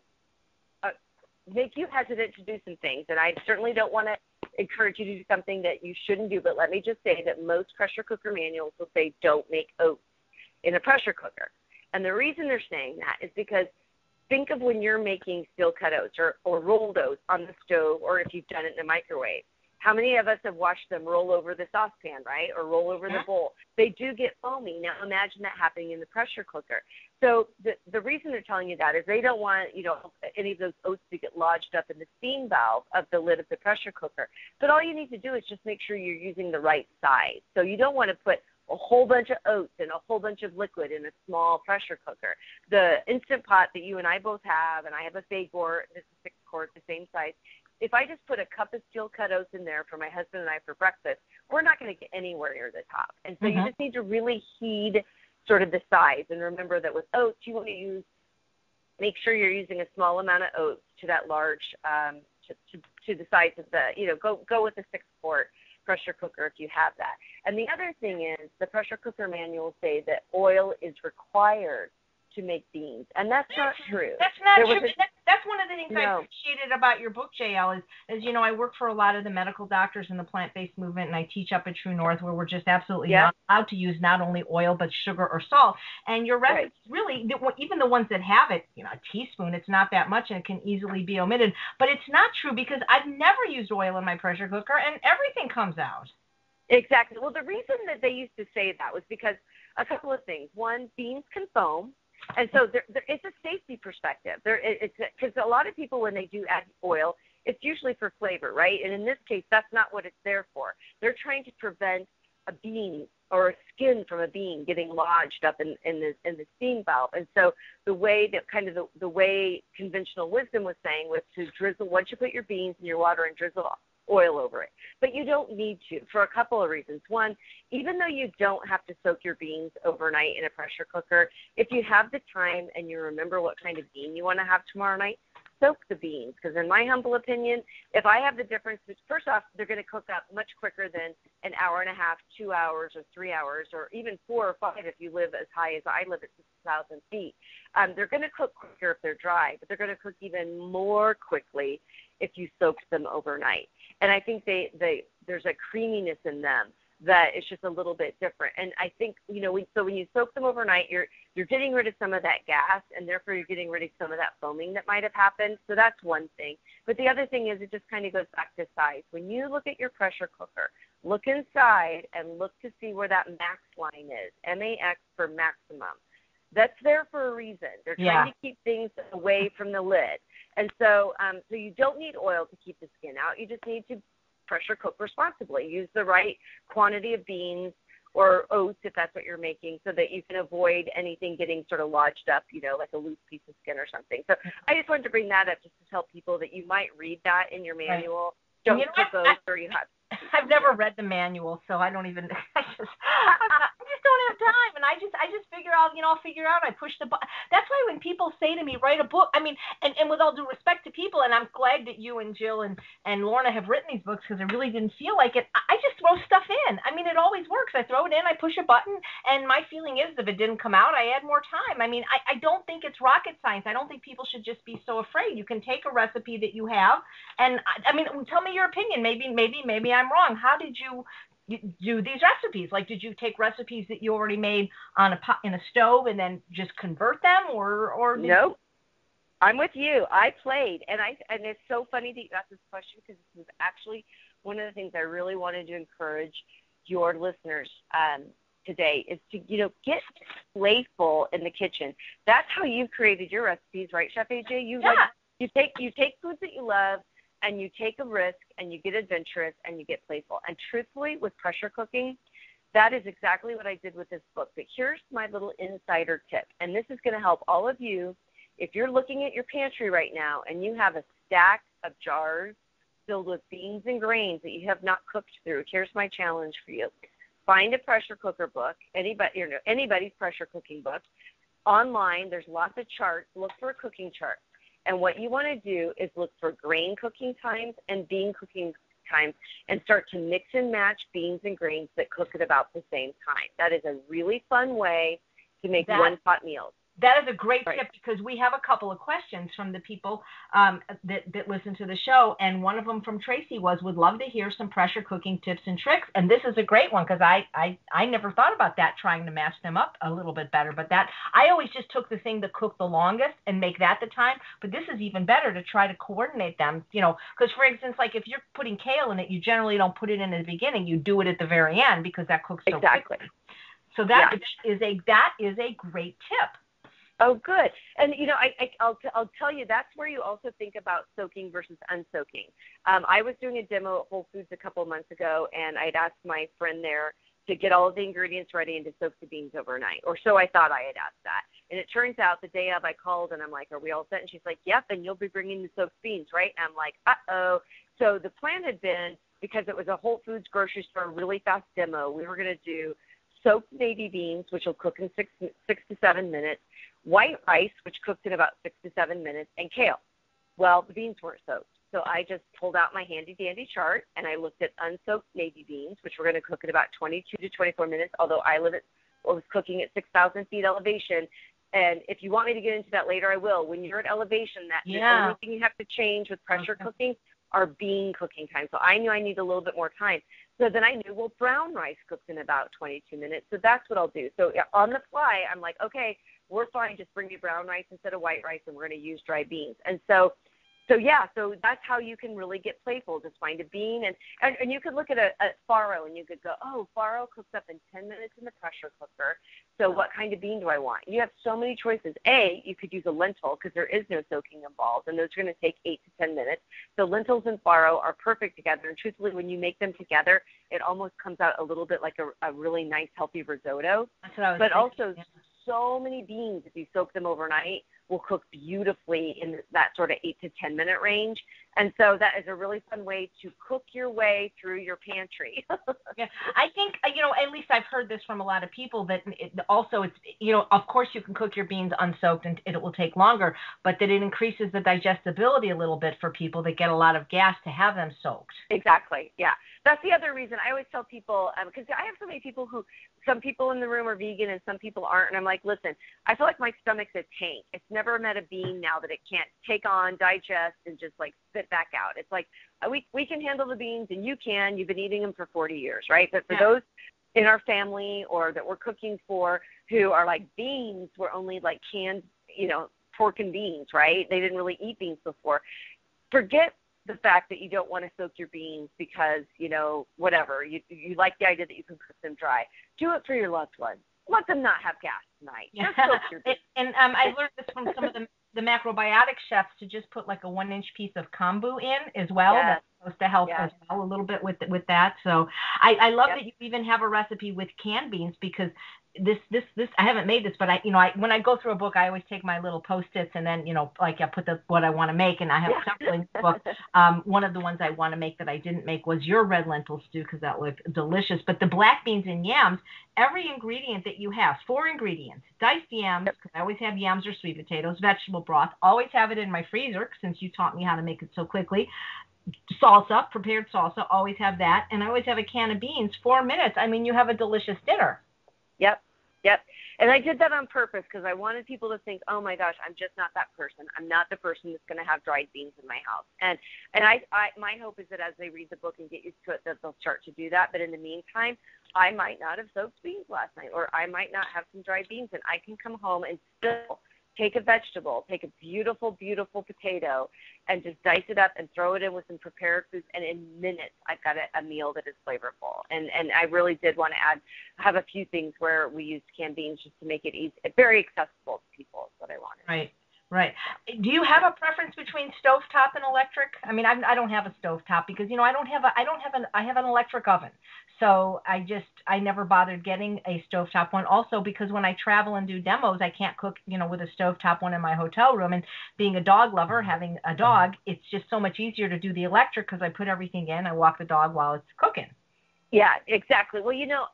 hesitant to do some things, and I certainly don't want to encourage you to do something that you shouldn't do, but let me just say that most pressure cooker manuals will say don't make oats in a pressure cooker. And the reason they're saying that is because think of when you're making steel cut oats or rolled oats on the stove, or if you've done it in the microwave. How many of us have watched them roll over the saucepan, right, or roll over the bowl? They do get foamy. Now, imagine that happening in the pressure cooker. So the reason they're telling you that is they don't want, you know, any of those oats to get lodged up in the steam valve of the lid of the pressure cooker. But all you need to do is just make sure you're using the right size. So you don't want to put a whole bunch of oats and a whole bunch of liquid in a small pressure cooker. The Instant Pot that you and I both have, and I have a Fagor, this is 6-quart, the same size. If I just put a cup of steel cut oats in there for my husband and I for breakfast, we're not going to get anywhere near the top. And so you just need to really heed sort of the size. And remember that with oats, you want to make sure you're using a small amount of oats to that large, to the size of the, you know, go with a 6-quart pressure cooker if you have that. And the other thing is the pressure cooker manuals say that oil is required to make beans, and that's not true. That's one of the things I appreciated about your book, JL, is you know, I work for a lot of the medical doctors in the plant-based movement, and I teach up at True North, where we're just absolutely not allowed to use not only oil but sugar or salt. And your recipes, really, even the ones that have it, you know, a teaspoon, it's not that much, and it can easily be omitted. But it's not true, because I've never used oil in my pressure cooker, and everything comes out. Exactly. Well, the reason that they used to say that was because a couple of things. One, beans can foam. And so it's a safety perspective. Because a lot of people, when they do add oil, it's usually for flavor, right? And in this case, that's not what it's there for. They're trying to prevent a bean or a skin from a bean getting lodged up in the steam valve. And so the way that kind of the way conventional wisdom was saying was to drizzle, once you put your beans in your water and drizzle oil over it. But you don't need to for a couple of reasons. One, even though you don't have to soak your beans overnight in a pressure cooker, if you have the time and you remember what kind of bean you want to have tomorrow night, soak the beans. Because in my humble opinion, if I have the difference, first off, they're going to cook up much quicker than an hour and a half, 2 hours, or 3 hours, or even 4 or 5 if you live as high as I live at 6,000 feet. They're going to cook quicker if they're dry, but they're going to cook even more quickly if you soaked them overnight. And I think there's a creaminess in them that it's just a little bit different. And I think, you know, so when you soak them overnight, you're getting rid of some of that gas, and therefore you're getting rid of some of that foaming that might have happened. So that's one thing. But the other thing is it just kind of goes back to size. When you look at your pressure cooker, look inside and look to see where that max line is, M-A-X for maximum. That's there for a reason. They're trying to keep things away from the lid. And so so you don't need oil to keep the skin out. You just need to pressure cook responsibly. Use the right quantity of beans or oats if that's what you're making so that you can avoid anything getting sort of lodged up, you know, like a loose piece of skin or something. So I just wanted to bring that up just to tell people that you might read that in your manual. Right. Don't cook oats or you have. I've never read the manual, so I don't even, I just don't have time. And I just figure out, you know, I'll figure out, I push the button. That's why when people say to me, write a book, I mean, and with all due respect to people, and I'm glad that you and Jill and Lorna have written these books because I really didn't feel like it. I just throw stuff in. I mean, it always works. I throw it in, I push a button, and my feeling is if it didn't come out, I add more time. I mean, I don't think it's rocket science. I don't think people should just be so afraid. You can take a recipe that you have, and I mean, tell me your opinion. Maybe I'm wrong. How did you do these recipes? Like, did you take recipes that you already made on a pot in a stove and then just convert them, or no? I'm with you. I played, and it's so funny that you asked this question because this is actually one of the things I really wanted to encourage your listeners today is to, you know, get playful in the kitchen. That's how you created your recipes, right, Chef AJ? You take foods that you love, and you take a risk, and you get adventurous, and you get playful. And truthfully, with pressure cooking, that is exactly what I did with this book. But here's my little insider tip, and this is going to help all of you. If you're looking at your pantry right now, and you have a stack of jars filled with beans and grains that you have not cooked through, here's my challenge for you. Find a pressure cooker book, anybody's pressure cooking book. Online, there's lots of charts. Look for a cooking chart. And what you want to do is look for grain cooking times and bean cooking times and start to mix and match beans and grains that cook at about the same time. That is a really fun way to make one-pot meals. That is a great tip because we have a couple of questions from the people that listen to the show, and one of them from Tracy was, would love to hear some pressure cooking tips and tricks. And this is a great one because I never thought about that, trying to mash them up a little bit better. But that I always just took the thing that cooked the longest and make that the time. But this is even better to try to coordinate them, you know, because, for instance, like if you're putting kale in it, you generally don't put it in the beginning. You do it at the very end because that cooks so quickly. So that is a great tip. Oh, good. And, you know, I'll tell you, that's where you also think about soaking versus unsoaking. I was doing a demo at Whole Foods a couple of months ago, and I'd asked my friend there to get all of the ingredients ready and to soak the beans overnight, or so I thought I had asked that. And it turns out the day of I called, and I'm like, are we all set? And she's like, yep, and you'll be bringing the soaked beans, right? And I'm like, uh-oh. So the plan had been, because it was a Whole Foods grocery store really fast demo, we were going to do soaked navy beans, which will cook in six to 7 minutes, white rice, which cooked in about 6 to 7 minutes, and kale. Well, the beans weren't soaked. So I just pulled out my handy-dandy chart, and I looked at unsoaked navy beans, which were going to cook in about 22 to 24 minutes, although I was cooking at 6,000 feet elevation. And if you want me to get into that later, I will. When you're at elevation, the only thing you have to change with pressure cooking are bean cooking time. So I knew I needed a little bit more time. So then I knew, well, brown rice cooks in about 22 minutes, so that's what I'll do. So on the fly, I'm like, okay, we're fine, just bring me brown rice instead of white rice, and we're going to use dry beans. And so that's how you can really get playful. Just find a bean, and you could look at a farro, and you could go, oh, farro cooks up in 10 minutes in the pressure cooker, so what kind of bean do I want? You have so many choices. A, you could use a lentil because there is no soaking involved, and those are going to take 8 to 10 minutes. So lentils and farro are perfect together, and truthfully, when you make them together, it almost comes out a little bit like a really nice, healthy risotto. That's what I was thinking. Also, so many beans if you soak them overnight will cook beautifully in that sort of 8 to 10 minute range. And so that is a really fun way to cook your way through your pantry. Yeah, I think, you know, at least I've heard this from a lot of people that it also it's, you know, of course you can cook your beans unsoaked and it will take longer, but that it increases the digestibility a little bit for people that get a lot of gas to have them soaked. Exactly. Yeah. That's the other reason I always tell people, because I have so many people who, some people in the room are vegan and some people aren't. And I'm like, listen, I feel like my stomach's a tank. It's never met a bean now that it can't take on, digest, and just like spit back out. It's like we can handle the beans and you can. You've been eating them for 40 years, right? But for those in our family or that we're cooking for who are like beans were only like canned, you know, pork and beans, right? They didn't really eat beans before. Forget the fact that you don't want to soak your beans because, you know, whatever. You like the idea that you can cook them dry. Do it for your loved ones. Let them not have gas tonight. Yeah. Soak your beans. And I learned this from some of the macrobiotic chefs to just put like a 1-inch piece of kombu in as well. Yes. That's supposed to help as well a little bit with that. So I love that you even have a recipe with canned beans because this I haven't made this, but I when I go through a book, I always take my little Post-its and then, you know, like I put what I want to make, and I have several in the book. One of the ones I want to make that I didn't make was your red lentil stew because that looked delicious. But the black beans and yams, every ingredient that you have, 4 ingredients, diced yams, because I always have yams or sweet potatoes, vegetable broth, always have it in my freezer since you taught me how to make it so quickly. Salsa, prepared salsa, always have that. And I always have a can of beans, 4 minutes. I mean, you have a delicious dinner. Yep. And I did that on purpose because I wanted people to think, oh, my gosh, I'm just not that person. I'm not the person that's going to have dried beans in my house. And I my hope is that as they read the book and get used to it, that they'll start to do that. But in the meantime, I might not have soaked beans last night or I might not have some dried beans. And I can come home and still take a vegetable, take a beautiful, beautiful potato, and just dice it up and throw it in with some prepared foods. And in minutes, I've got a meal that is flavorful. And I really did want to have a few things where we used canned beans just to make it easy, very accessible to people is what I wanted. Right. Do you have a preference between stovetop and electric? I mean, I don't have a stovetop because, you know, I have an electric oven. So I never bothered getting a stovetop one. Also, because when I travel and do demos, I can't cook, you know, with a stovetop one in my hotel room. And being a dog lover, having a dog, it's just so much easier to do the electric because I put everything in. I walk the dog while it's cooking. Yeah, exactly. Well, you know,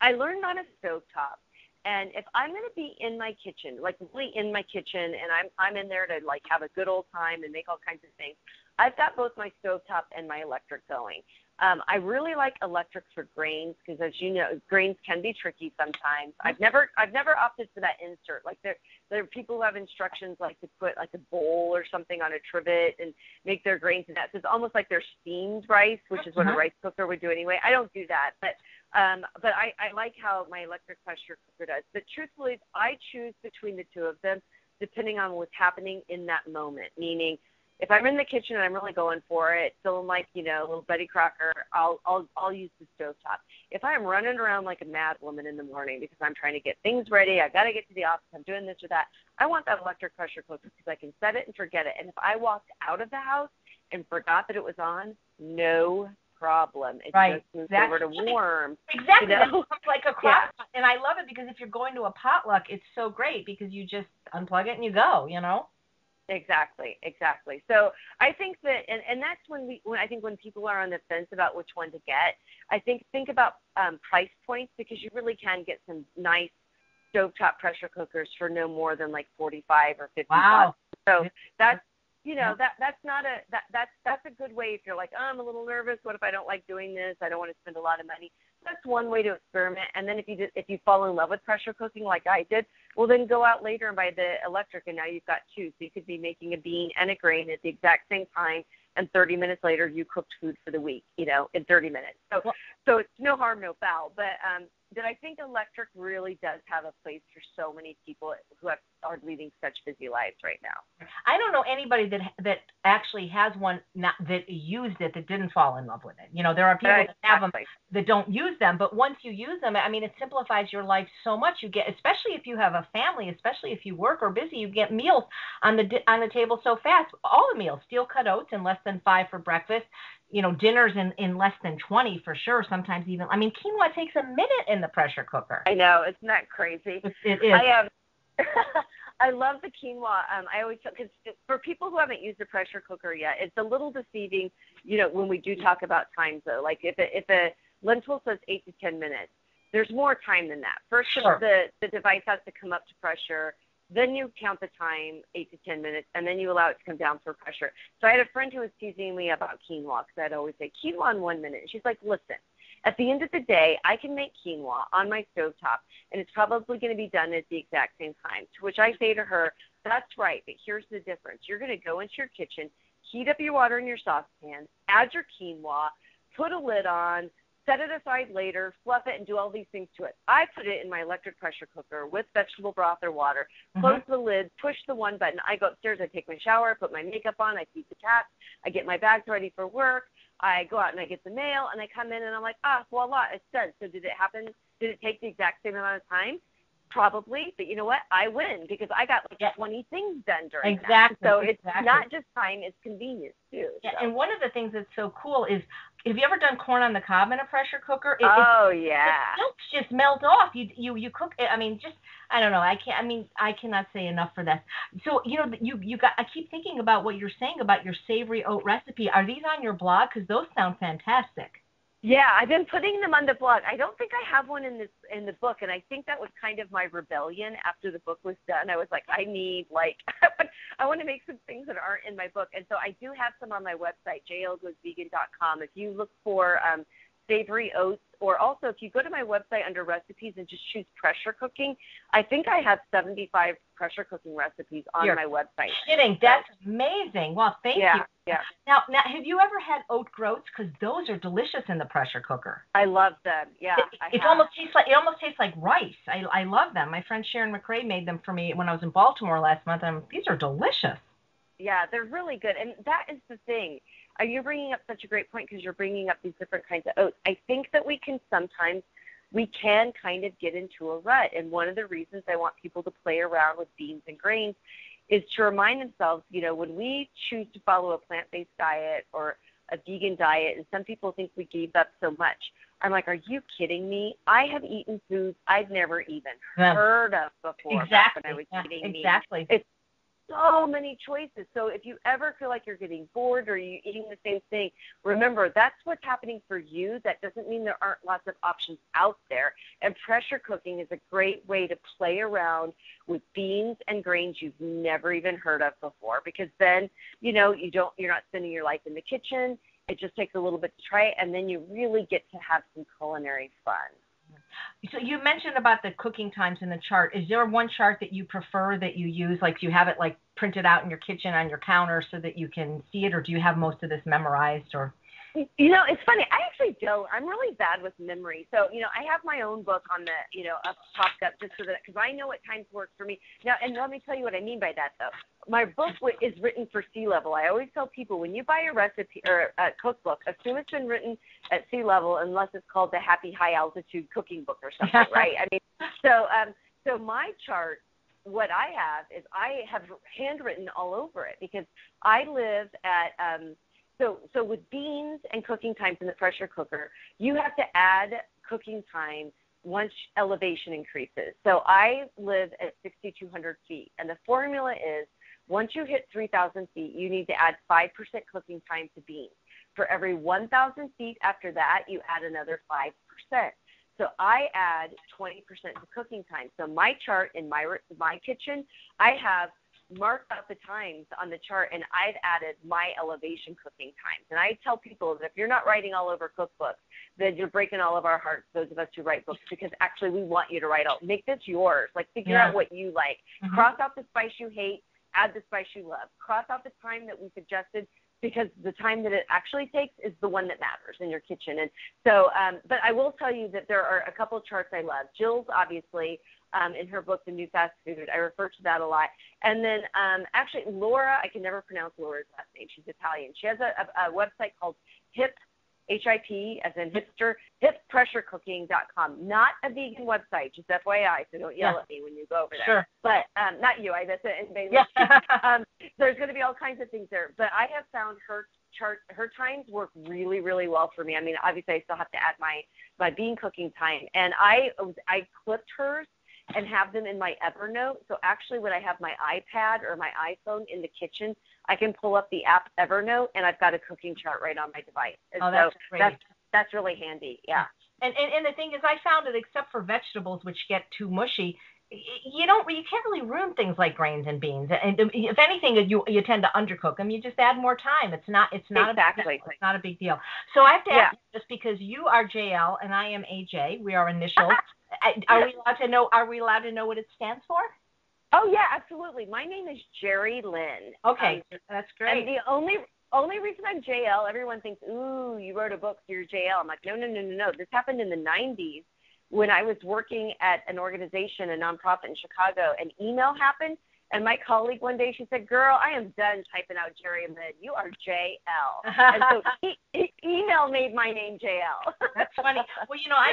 I learned on a stovetop. And if I'm going to be in my kitchen, like really in my kitchen, and I'm in there to like have a good old time and make all kinds of things, I've got both my stovetop and my electric going. I really like electric for grains because, as you know, grains can be tricky sometimes. I've never opted for that insert. Like there are people who have instructions like to put like a bowl or something on a trivet and make their grains in that. So it's almost like they're steamed rice, which is what a rice cooker would do anyway. I don't do that, but I like how my electric pressure cooker does. But truthfully, I choose between the two of them depending on what's happening in that moment, meaning. If I'm in the kitchen and I'm really going for it, feeling like, you know, a little Betty Crocker, I'll use the stovetop. If I'm running around like a mad woman in the morning because I'm trying to get things ready, I've got to get to the office, I'm doing this or that, I want that electric pressure cooker because I can set it and forget it. And if I walked out of the house and forgot that it was on, no problem. It just moves over to warm. Exactly. You know? That becomes like a crock pot. And I love it because if you're going to a potluck, it's so great because you just unplug it and you go, you know? Exactly. So I think that, and that's when people are on the fence about which one to get, I think about price points because you really can get some nice stovetop pressure cookers for no more than like $45 or $50. Wow. So that's, you know, that's not a, that's a good way if you're like, oh, I'm a little nervous. What if I don't like doing this? I don't want to spend a lot of money. That's one way to experiment. And then if you fall in love with pressure cooking like I did, well, then go out later and buy the electric, and now you've got two. So you could be making a bean and a grain at the exact same time, and 30 minutes later you cooked food for the week, you know, in 30 minutes. So it's no harm, no foul. But I think electric really does have a place for so many people who are leading such busy lives right now. I don't know anybody that actually has one that used it that didn't fall in love with it. You know, there are people that have them that don't use them, but once you use them, I mean, it simplifies your life so much. You get, especially if you have a family, especially if you work or busy, you get meals on the table so fast. All the meals, steel cut oats and less than 5 for breakfast. You know, dinners in less than 20 for sure, sometimes even. I mean, quinoa takes a minute in the pressure cooker. I know. Isn't that crazy? It is. I I love the quinoa. I always – because for people who haven't used a pressure cooker yet, it's a little deceiving, you know, when we do talk about time, though. Like if a lentil says 8 to 10 minutes, there's more time than that. First, sure, the device has to come up to pressure. Then you count the time, 8 to 10 minutes, and then you allow it to come down for pressure. So I had a friend who was teasing me about quinoa because I'd always say, quinoa in 1 minute. And she's like, listen, at the end of the day, I can make quinoa on my stovetop, and it's probably going to be done at the exact same time, to which I say to her, that's right, but here's the difference. You're going to go into your kitchen, heat up your water in your saucepan, add your quinoa, put a lid on, set it aside later, fluff it, and do all these things to it. I put it in my electric pressure cooker with vegetable broth or water, close the lid, push the one button. I go upstairs, I take my shower, I put my makeup on, I feed the cats, I get my bags ready for work, I go out and I get the mail, and I come in and I'm like, ah, voila, it's done. So did it happen? Did it take the exact same amount of time? Probably, but you know what? I win because I got like 20 things done during that. So it's not just time, it's convenience too. Yeah, so. And one of the things that's so cool is, have you ever done corn on the cob in a pressure cooker? The silks just melt off. You cook it. I mean, just, I don't know. I cannot say enough for that. So, you know, I keep thinking about what you're saying about your savory oat recipe. Are these on your blog? Because those sound fantastic. Yeah, I've been putting them on the blog. I don't think I have one in the book, and I think that was kind of my rebellion after the book was done. I was like, I want to make some things that aren't in my book. And so I do have some on my website, jlgoesvegan.com. If you look for savory oats, or also if you go to my website under recipes and just choose pressure cooking, I think I have 75 pressure cooking recipes on my website. Kidding. That's amazing. Well, thank you. Yeah. Now, have you ever had oat groats? Because those are delicious in the pressure cooker. I love them. Yeah, it almost tastes like rice. I love them. My friend Sharon McRae made them for me when I was in Baltimore last month. These are delicious. Yeah, they're really good, and that is the thing. You're bringing up such a great point because you're bringing up these different kinds of oats. I think that we can kind of get into a rut, and one of the reasons I want people to play around with beans and grains is to remind themselves, you know, when we choose to follow a plant-based diet or a vegan diet, and some people think we gave up so much. I'm like, are you kidding me? I have eaten foods I've never even heard of before. Exactly. When I was eating meat. Exactly. It's so many choices. So if you ever feel like you're getting bored or you're eating the same thing, remember, that's what's happening for you. That doesn't mean there aren't lots of options out there. And pressure cooking is a great way to play around with beans and grains you've never even heard of before, because then, you know, you're not spending your life in the kitchen. It just takes a little bit to try it, and then you really get to have some culinary fun. So you mentioned about the cooking times in the chart. Is there one chart that you prefer that you use? Like, do you have it like printed out in your kitchen on your counter so that you can see it, or do you have most of this memorized? Or, you know, it's funny. I actually don't. I'm really bad with memory. So, you know, I have my own book on the, you know, up popped up just so that, because I know what times work for me. Now, and let me tell you what I mean by that, though. My book is written for sea level. I always tell people, when you buy a recipe or a cookbook, assume it's been written at sea level, unless it's called the Happy High Altitude Cooking Book or something, right? I mean, so my chart, what I have is I have handwritten all over it, because I live at so with beans and cooking times in the pressure cooker, you have to add cooking time once elevation increases. So I live at 6,200 feet, and the formula is, once you hit 3,000 feet, you need to add 5% cooking time to beans. For every 1,000 feet after that, you add another 5%. So I add 20% to cooking time. So my chart in my kitchen, I have marked out the times on the chart, and I've added my elevation cooking times. And I tell people that if you're not writing all over cookbooks, then you're breaking all of our hearts, those of us who write books, because actually we want you to make this yours. Like, figure out what you like. Mm-hmm. Cross out the spice you hate. Add the spice you love. Cross out the time that we suggested, because the time that it actually takes is the one that matters in your kitchen. And so, but I will tell you that there are a couple charts I love. Jill's, obviously, in her book, The New Fast Food. I refer to that a lot. And then actually Laura, I can never pronounce Laura's last name. She's Italian. She has a website called HIP, HIP, as in hipster, hippressurecooking.com. Not a vegan website, just FYI, so don't yell at me when you go over there. Sure. But not you, that's it. There's going to be all kinds of things there. But I have found her chart, her times work really, really well for me. I mean, obviously I still have to add my bean cooking time. And I clipped hers, and have them in my Evernote. So actually when I have my iPad or my iPhone in the kitchen, I can pull up the app Evernote, and I've got a cooking chart right on my device. And oh, that's so great. That's really handy, yeah. And the thing is, I found that except for vegetables, which get too mushy, you can't really ruin things like grains and beans. And if anything, you tend to undercook them. You just add more time. It's not a big deal. So I have to ask you this, because you are JL and I am AJ. We are initials. Are we allowed to know what it stands for? Oh yeah, absolutely. My name is Jerry Lynn. Okay, that's great. And the only reason I'm JL, everyone thinks, ooh, you wrote a book, you're JL. I'm like, no. This happened in the 90s when I was working at an organization, a nonprofit in Chicago. An email happened, and my colleague one day, she said, girl, I am done typing out Jerry Lynn. You are JL. And so email made my name JL. That's funny. Well, I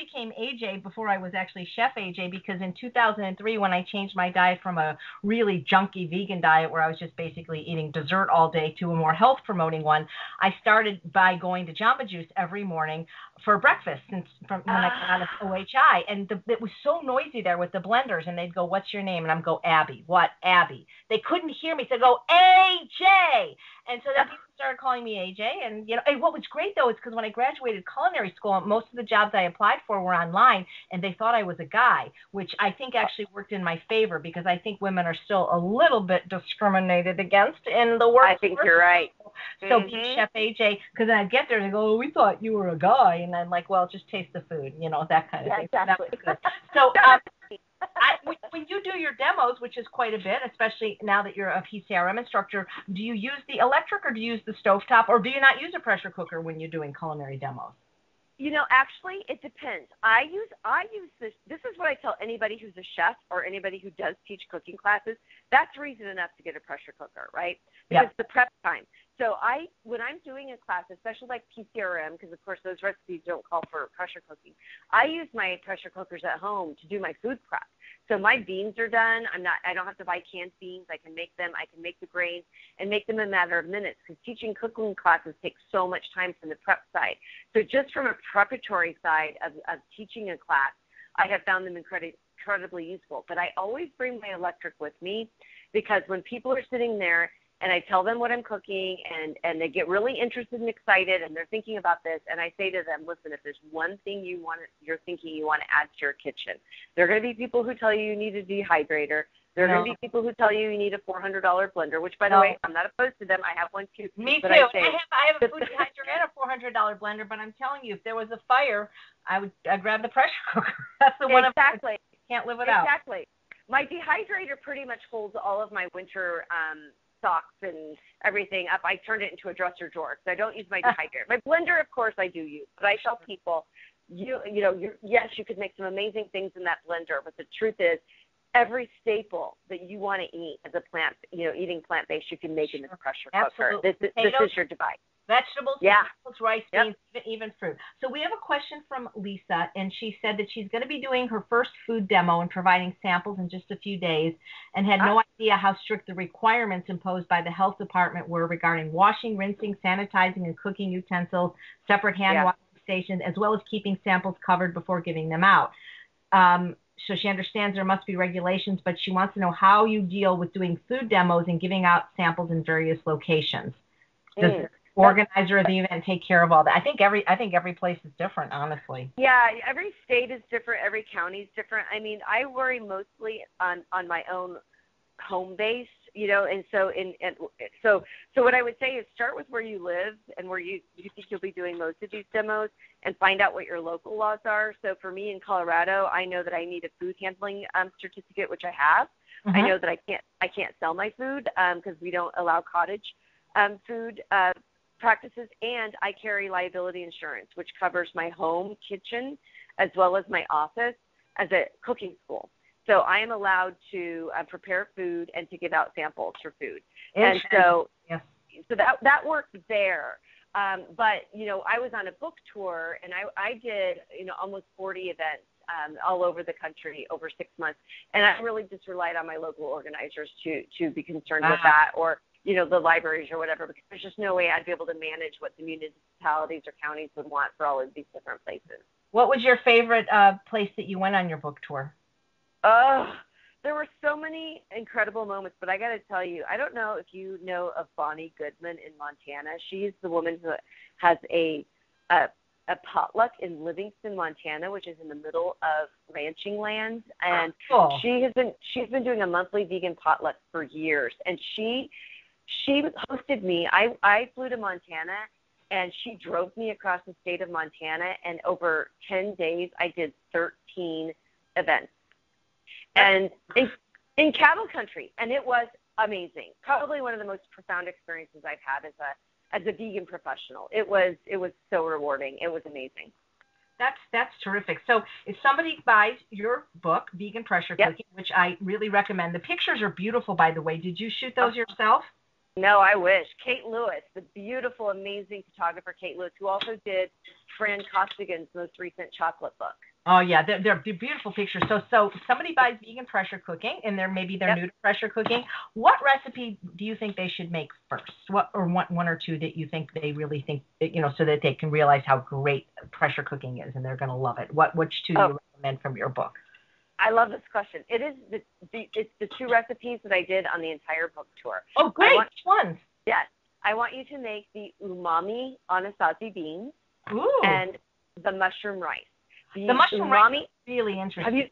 became AJ before I was actually Chef AJ, because in 2003, when I changed my diet from a really junky vegan diet where I was just basically eating dessert all day to a more health-promoting one, I started by going to Jamba Juice every morning for breakfast when I got out of OHI. And it was so noisy there with the blenders, and they'd go, what's your name? And I'm go, Abby. What, Abby? They couldn't hear me. So they'd go, AJ. And so then people started calling me AJ. And, and what was great, though, is because when I graduated culinary school, most of the jobs I applied for were online, and they thought I was a guy, which I think actually worked in my favor, because I think women are still a little bit discriminated against in the workforce. I think you're right. So being Chef AJ, because I'd get there and go, oh, we thought you were a guy. And I'm like, well, just taste the food, that kind of thing. Exactly. So that was good. When you do your demos, which is quite a bit, especially now that you're a PCRM instructor, do you use the electric or do you use the stovetop, or do you not use a pressure cooker when you're doing culinary demos? Actually, it depends. I use this. This is what I tell anybody who's a chef or anybody who does teach cooking classes. That's reason enough to get a pressure cooker, right? Because the prep time. So when I'm doing a class, especially like PCRM, because of course those recipes don't call for pressure cooking, I use my pressure cookers at home to do my food prep. So my beans are done. I don't have to buy canned beans. I can make them. I can make the grains and make them in a matter of minutes, because teaching cooking classes takes so much time from the prep side. So just from a preparatory side of teaching a class, I have found them incredibly useful. But I always bring my electric with me, because when people are sitting there and I tell them what I'm cooking and they get really interested and excited and they're thinking about this, and I say to them, listen, if there's one thing you're thinking you want to add to your kitchen, there are going to be people who tell you need a dehydrator. There are going to be people who tell you need a $400 blender, which, by the way, I'm not opposed to them. I have one too. Me too. I have a food dehydrator and a $400 blender, but I'm telling you, if there was a fire, I'd grab the pressure cooker. That's the one. Exactly. Can't live without. Exactly. My dehydrator pretty much holds all of my winter socks and everything up. I turned it into a dresser drawer, so I don't use my dehydrator. My blender, of course, I do use, but I tell people, yes, you could make some amazing things in that blender, but the truth is, every staple that you want to eat as a plant, eating plant-based, you can make in the pressure cooker. This is your device. Vegetables, potatoes, rice, beans, even fruit. So we have a question from Lisa, and she said that she's going to be doing her first food demo and providing samples in just a few days, and had no idea how strict the requirements imposed by the health department were regarding washing, rinsing, sanitizing, and cooking utensils, separate hand washing stations, as well as keeping samples covered before giving them out. So she understands there must be regulations, but she wants to know how you deal with doing food demos and giving out samples in various locations. Organizer of the event take care of all that? I think every place is different, honestly. Yeah, every state is different. Every county is different. I mean, I worry mostly on my own home base, and so so what I would say is start with where you live and where you think you'll be doing most of these demos, and find out what your local laws are. So for me in Colorado, I know that I need a food handling certificate, which I have. I know that I can't sell my food because we don't allow cottage food practices, and I carry liability insurance, which covers my home kitchen as well as my office as a cooking school. So I am allowed to prepare food and to give out samples for food. And so that works there. But, I was on a book tour, and I did, almost 40 events all over the country over 6 months. And I really just relied on my local organizers to be concerned with that, or the libraries or whatever, because there's just no way I'd be able to manage what the municipalities or counties would want for all of these different places. What was your favorite place that you went on your book tour? There were so many incredible moments, but I got to tell you, I don't know if you know of Bonnie Goodman in Montana. She's the woman who has a potluck in Livingston, Montana, which is in the middle of ranching land, and cool. she's been doing a monthly vegan potluck for years, and she hosted me. I flew to Montana, and she drove me across the state of Montana, and over 10 days, I did 13 events. And in cattle country, and it was amazing. Probably one of the most profound experiences I've had as a vegan professional. It was so rewarding. It was amazing. That's terrific. So if somebody buys your book, Vegan Pressure Cooking, yep. which I really recommend, the pictures are beautiful, by the way. Did you shoot those yourself? No, I wish. Kate Lewis, the beautiful, amazing photographer Kate Lewis, who also did Fran Costigan's most recent chocolate book. Oh, yeah, they're beautiful pictures. So somebody buys Vegan Pressure Cooking, and maybe they're yep. new to pressure cooking. What recipe do you think they should make first? One or two that you think they really think, so that they can realize how great pressure cooking is, and they're going to love it. Which two do you recommend from your book? I love this question. It is it's the two recipes that I did on the entire book tour. Oh, great. Which ones? Yes. I want you to make the umami anasazi beans Ooh. And the mushroom rice. The mushroom umami, rice is really interesting.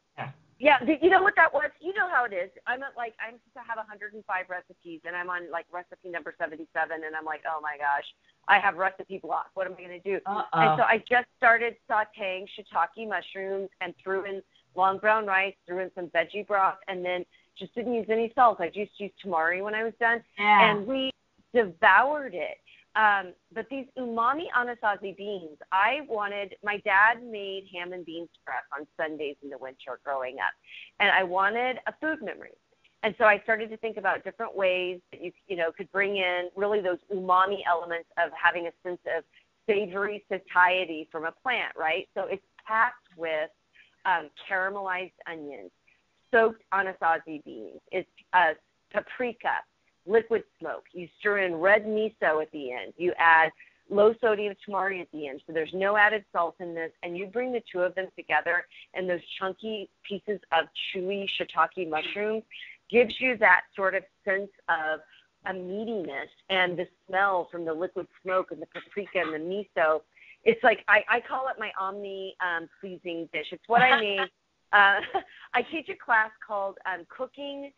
Yeah, you know what that was? You know how it is. I'm supposed to have 105 recipes, and I'm on, recipe number 77, and I'm like, oh, my gosh, I have recipe block. What am I going to do? Uh-oh. And so I just started sautéing shiitake mushrooms and threw in long brown rice, threw in some veggie broth, and then just didn't use any salt. I just used tamari when I was done, yeah. and we devoured it. But these umami anasazi beans, my dad made ham and beans for us on Sundays in the winter growing up, and I wanted a food memory. And so I started to think about different ways that you could bring in really those umami elements of having a sense of savory satiety from a plant, right? So it's packed with caramelized onions, soaked anasazi beans, it's paprika, liquid smoke. You stir in red miso at the end. You add low-sodium tamari at the end, so there's no added salt in this, and you bring the two of them together, and those chunky pieces of chewy shiitake mushrooms gives you that sort of sense of a meatiness, and the smell from the liquid smoke and the paprika and the miso. It's like I call it my omni-pleasing dish. It's what I made. I teach a class called Cooking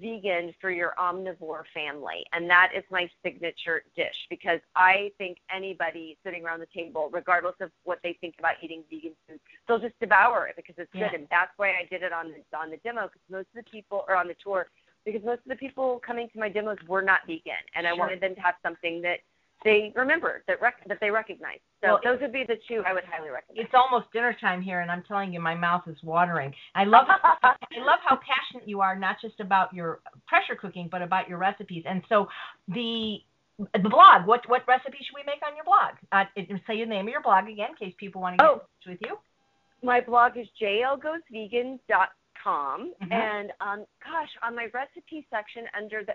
Vegan for Your Omnivore Family, and that is my signature dish, because I think anybody sitting around the table, regardless of what they think about eating vegan food, they'll just devour it because it's yeah. good, and that's why I did it on the demo, because most of the people are on the tour, because most of the people coming to my demos were not vegan, and sure. I wanted them to have something that they remember, that they recognize. So those would be the two I would highly recommend. It's almost dinner time here, and I'm telling you, my mouth is watering. I love how passionate you are, not just about your pressure cooking, but about your recipes. And so the blog, what recipe should we make on your blog? Say the name of your blog again, in case people want to get in touch with you. My blog is jlgoesvegan.com, mm-hmm. and on my recipe section under the,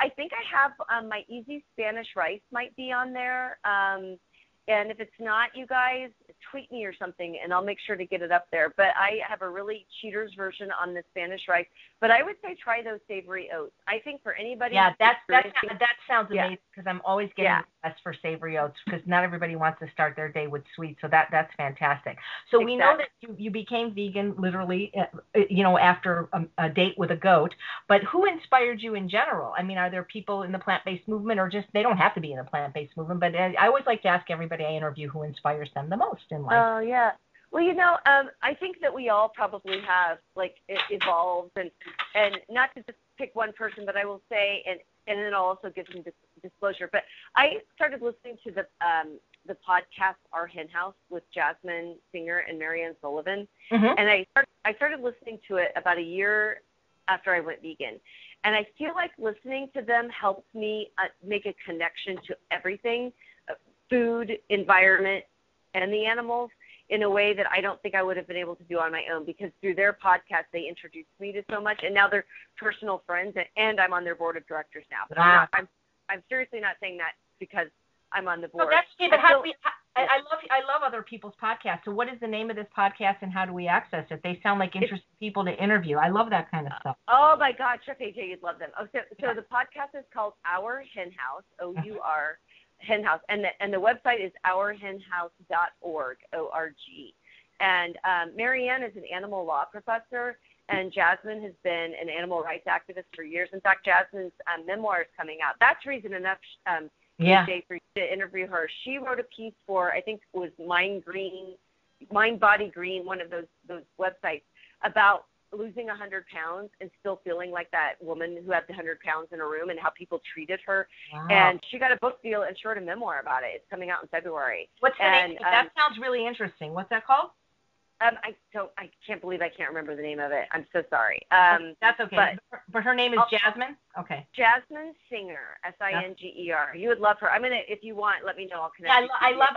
I think I have my easy Spanish rice might be on there. And if it's not, you guys tweet me or something, and I'll make sure to get it up there. But I have a really cheater's version on the Spanish rice. But I would say try those savory oats. I think for anybody. Yeah, that sounds amazing, because yeah. I'm always getting yeah. requests for savory oats, because not everybody wants to start their day with sweets. So that's fantastic. So exactly. We know that you became vegan literally, after a date with a goat. But who inspired you in general? I mean, are there people in the plant-based movement, or just they don't have to be in the plant-based movement? But I always like to ask everybody I interview who inspires them the most in life. Oh, yeah. Well, I think that we all probably have, it evolves, and not to just pick one person, but I will say, and it also gives me disclosure, but I started listening to the podcast Our Hen House with Jasmine Singer and Marianne Sullivan, mm-hmm. and I started listening to it about a year after I went vegan. And I feel like listening to them helped me make a connection to everything, food, environment, and the animals, in a way that I don't think I would have been able to do on my own, because through their podcast, they introduced me to so much, and now they're personal friends, and I'm on their board of directors now. But wow. I'm seriously not saying that because I'm on the board. So that's, but how do we, I love other people's podcasts. So what is the name of this podcast and how do we access it? They sound like interesting people to interview. I love that kind of stuff. Oh, my God, Chef AJ, you'd love them. Oh, so the podcast is called Our Hen House, O-U-R, Hen House. And the website is ourhenhouse.org, O-R-G. And Marianne is an animal law professor, and Jasmine has been an animal rights activist for years. In fact, Jasmine's memoir is coming out. That's reason enough for you to interview her. She wrote a piece for, I think it was Mind Body Green, one of those websites, about losing 100 pounds and still feeling like that woman who had the 100 pounds in a room and how people treated her. Wow. And she got a book deal and she wrote a memoir about it. It's coming out in February. What's the name? That sounds really interesting. What's that called? I can't believe I can't remember the name of it. I'm so sorry. That's okay. But her name is Jasmine? Okay. Jasmine Singer, S-I-N-G-E-R. You would love her. I'm going to, if you want, let me know. I'll connect you. I love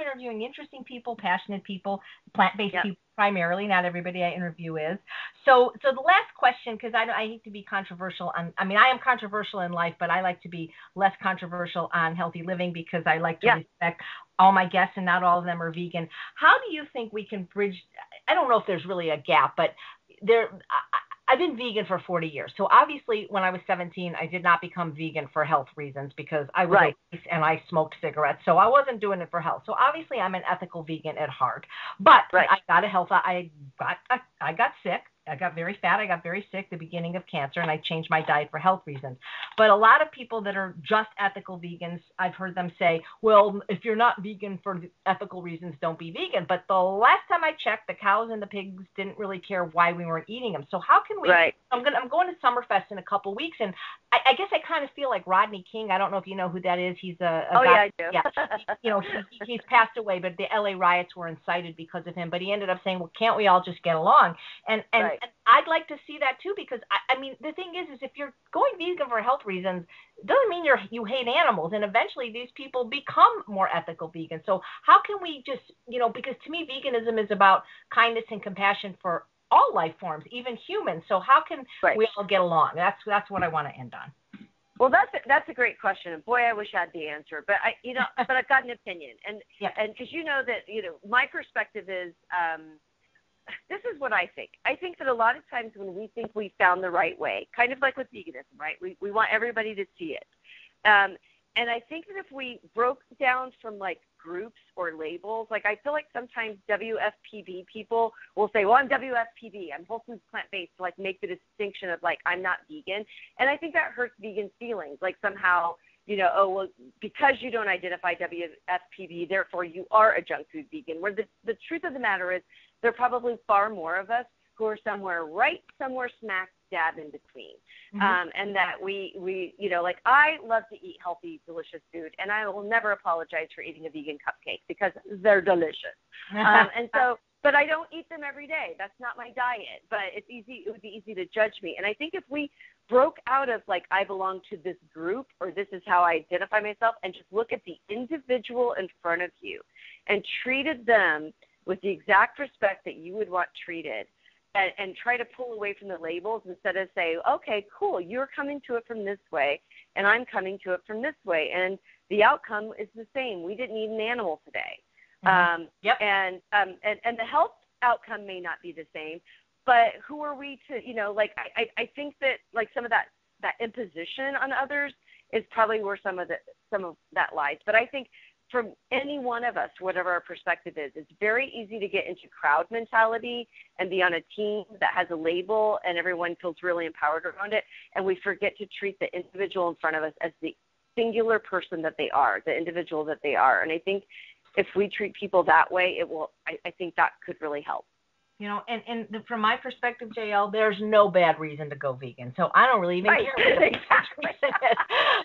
interviewing interesting people, passionate people, plant-based people primarily. Not everybody I interview is. So the last question, because I hate to be controversial. I am controversial in life, but I like to be less controversial on healthy living because I like to respect all my guests, and not all of them are vegan. How do you think we can bridge? I don't know if there's really a gap, but I've been vegan for 40 years. So obviously when I was 17, I did not become vegan for health reasons because I was obese and I smoked cigarettes. So I wasn't doing it for health. So obviously I'm an ethical vegan at heart, but I got sick. I got very fat. I got very sick, the beginning of cancer, and I changed my diet for health reasons. But a lot of people that are just ethical vegans, I've heard them say, well, if you're not vegan for ethical reasons, don't be vegan. But the last time I checked, the cows and the pigs didn't really care why we weren't eating them. So how can we – I'm going to Summerfest in a couple weeks, and I guess I kind of feel like Rodney King. I don't know if you know who that is. He's a guy. Oh, yeah, I do. Yeah. He's passed away, but the LA riots were incited because of him. But he ended up saying, well, can't we all just get along? And I'd like to see that too, because I mean, the thing is if you're going vegan for health reasons, it doesn't mean you hate animals. And eventually these people become more ethical vegans. So how can we just, because to me, veganism is about kindness and compassion for all life forms, even humans. So how can we all get along? That's what I want to end on. Well, that's a great question, and boy, I wish I had the answer. But but I've got an opinion, and because my perspective is this is what I think. I think that a lot of times when we think we found the right way, kind of like with veganism, right? We want everybody to see it, and I think that if we broke down from groups or labels. I feel like sometimes WFPB people will say, well, I'm WFPB, I'm whole foods plant-based, to make the distinction of I'm not vegan. And I think that hurts vegan feelings. Somehow, because you don't identify WFPB, therefore you are a junk food vegan. Where the truth of the matter is there are probably far more of us who are somewhere smack dab in between. Mm-hmm. And that we I love to eat healthy, delicious food, and I will never apologize for eating a vegan cupcake because they're delicious. But I don't eat them every day. That's not my diet, but it would be easy to judge me. And I think if we broke out of I belong to this group or this is how I identify myself and just look at the individual in front of you and treated them with the exact respect that you would want treated, and try to pull away from the labels instead of say, okay, cool, you're coming to it from this way, and I'm coming to it from this way, and the outcome is the same. We didn't eat an animal today. Mm-hmm. And the health outcome may not be the same, but who are we to, I think that, some of that imposition on others is probably where some of that lies. But I think from any one of us, whatever our perspective is, it's very easy to get into crowd mentality and be on a team that has a label and everyone feels really empowered around it. And we forget to treat the individual in front of us as the singular person that they are, the individual that they are. And I think if we treat people that way, it will, I think that could really help. From my perspective, JL, there's no bad reason to go vegan. So I don't really even care exactly.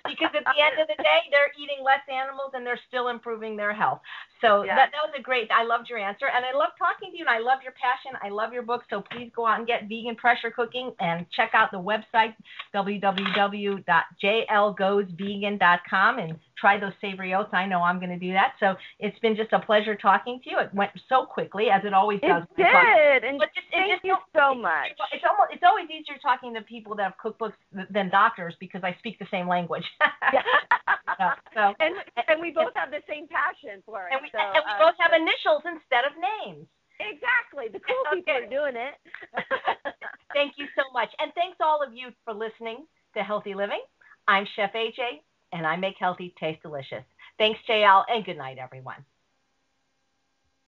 Because at the end of the day, they're eating less animals and they're still improving their health. So yeah. that was a great, I loved your answer, and I love talking to you, and I love your passion. I love your book, so please go out and get Vegan Pressure Cooking and check out the website, www.jlgoesvegan.com, and try those savory oats. I know I'm going to do that. So it's been just a pleasure talking to you. It went so quickly, as it always does. It did, and thank you so much. It's always easier talking to people that have cookbooks than doctors, because I speak the same language. And we both have the same passion for it. And we both have initials instead of names. Exactly. The cool people are doing it. Thank you so much. And thanks all of you for listening to Healthy Living. I'm Chef AJ, and I make healthy taste delicious. Thanks, JL, and good night, everyone.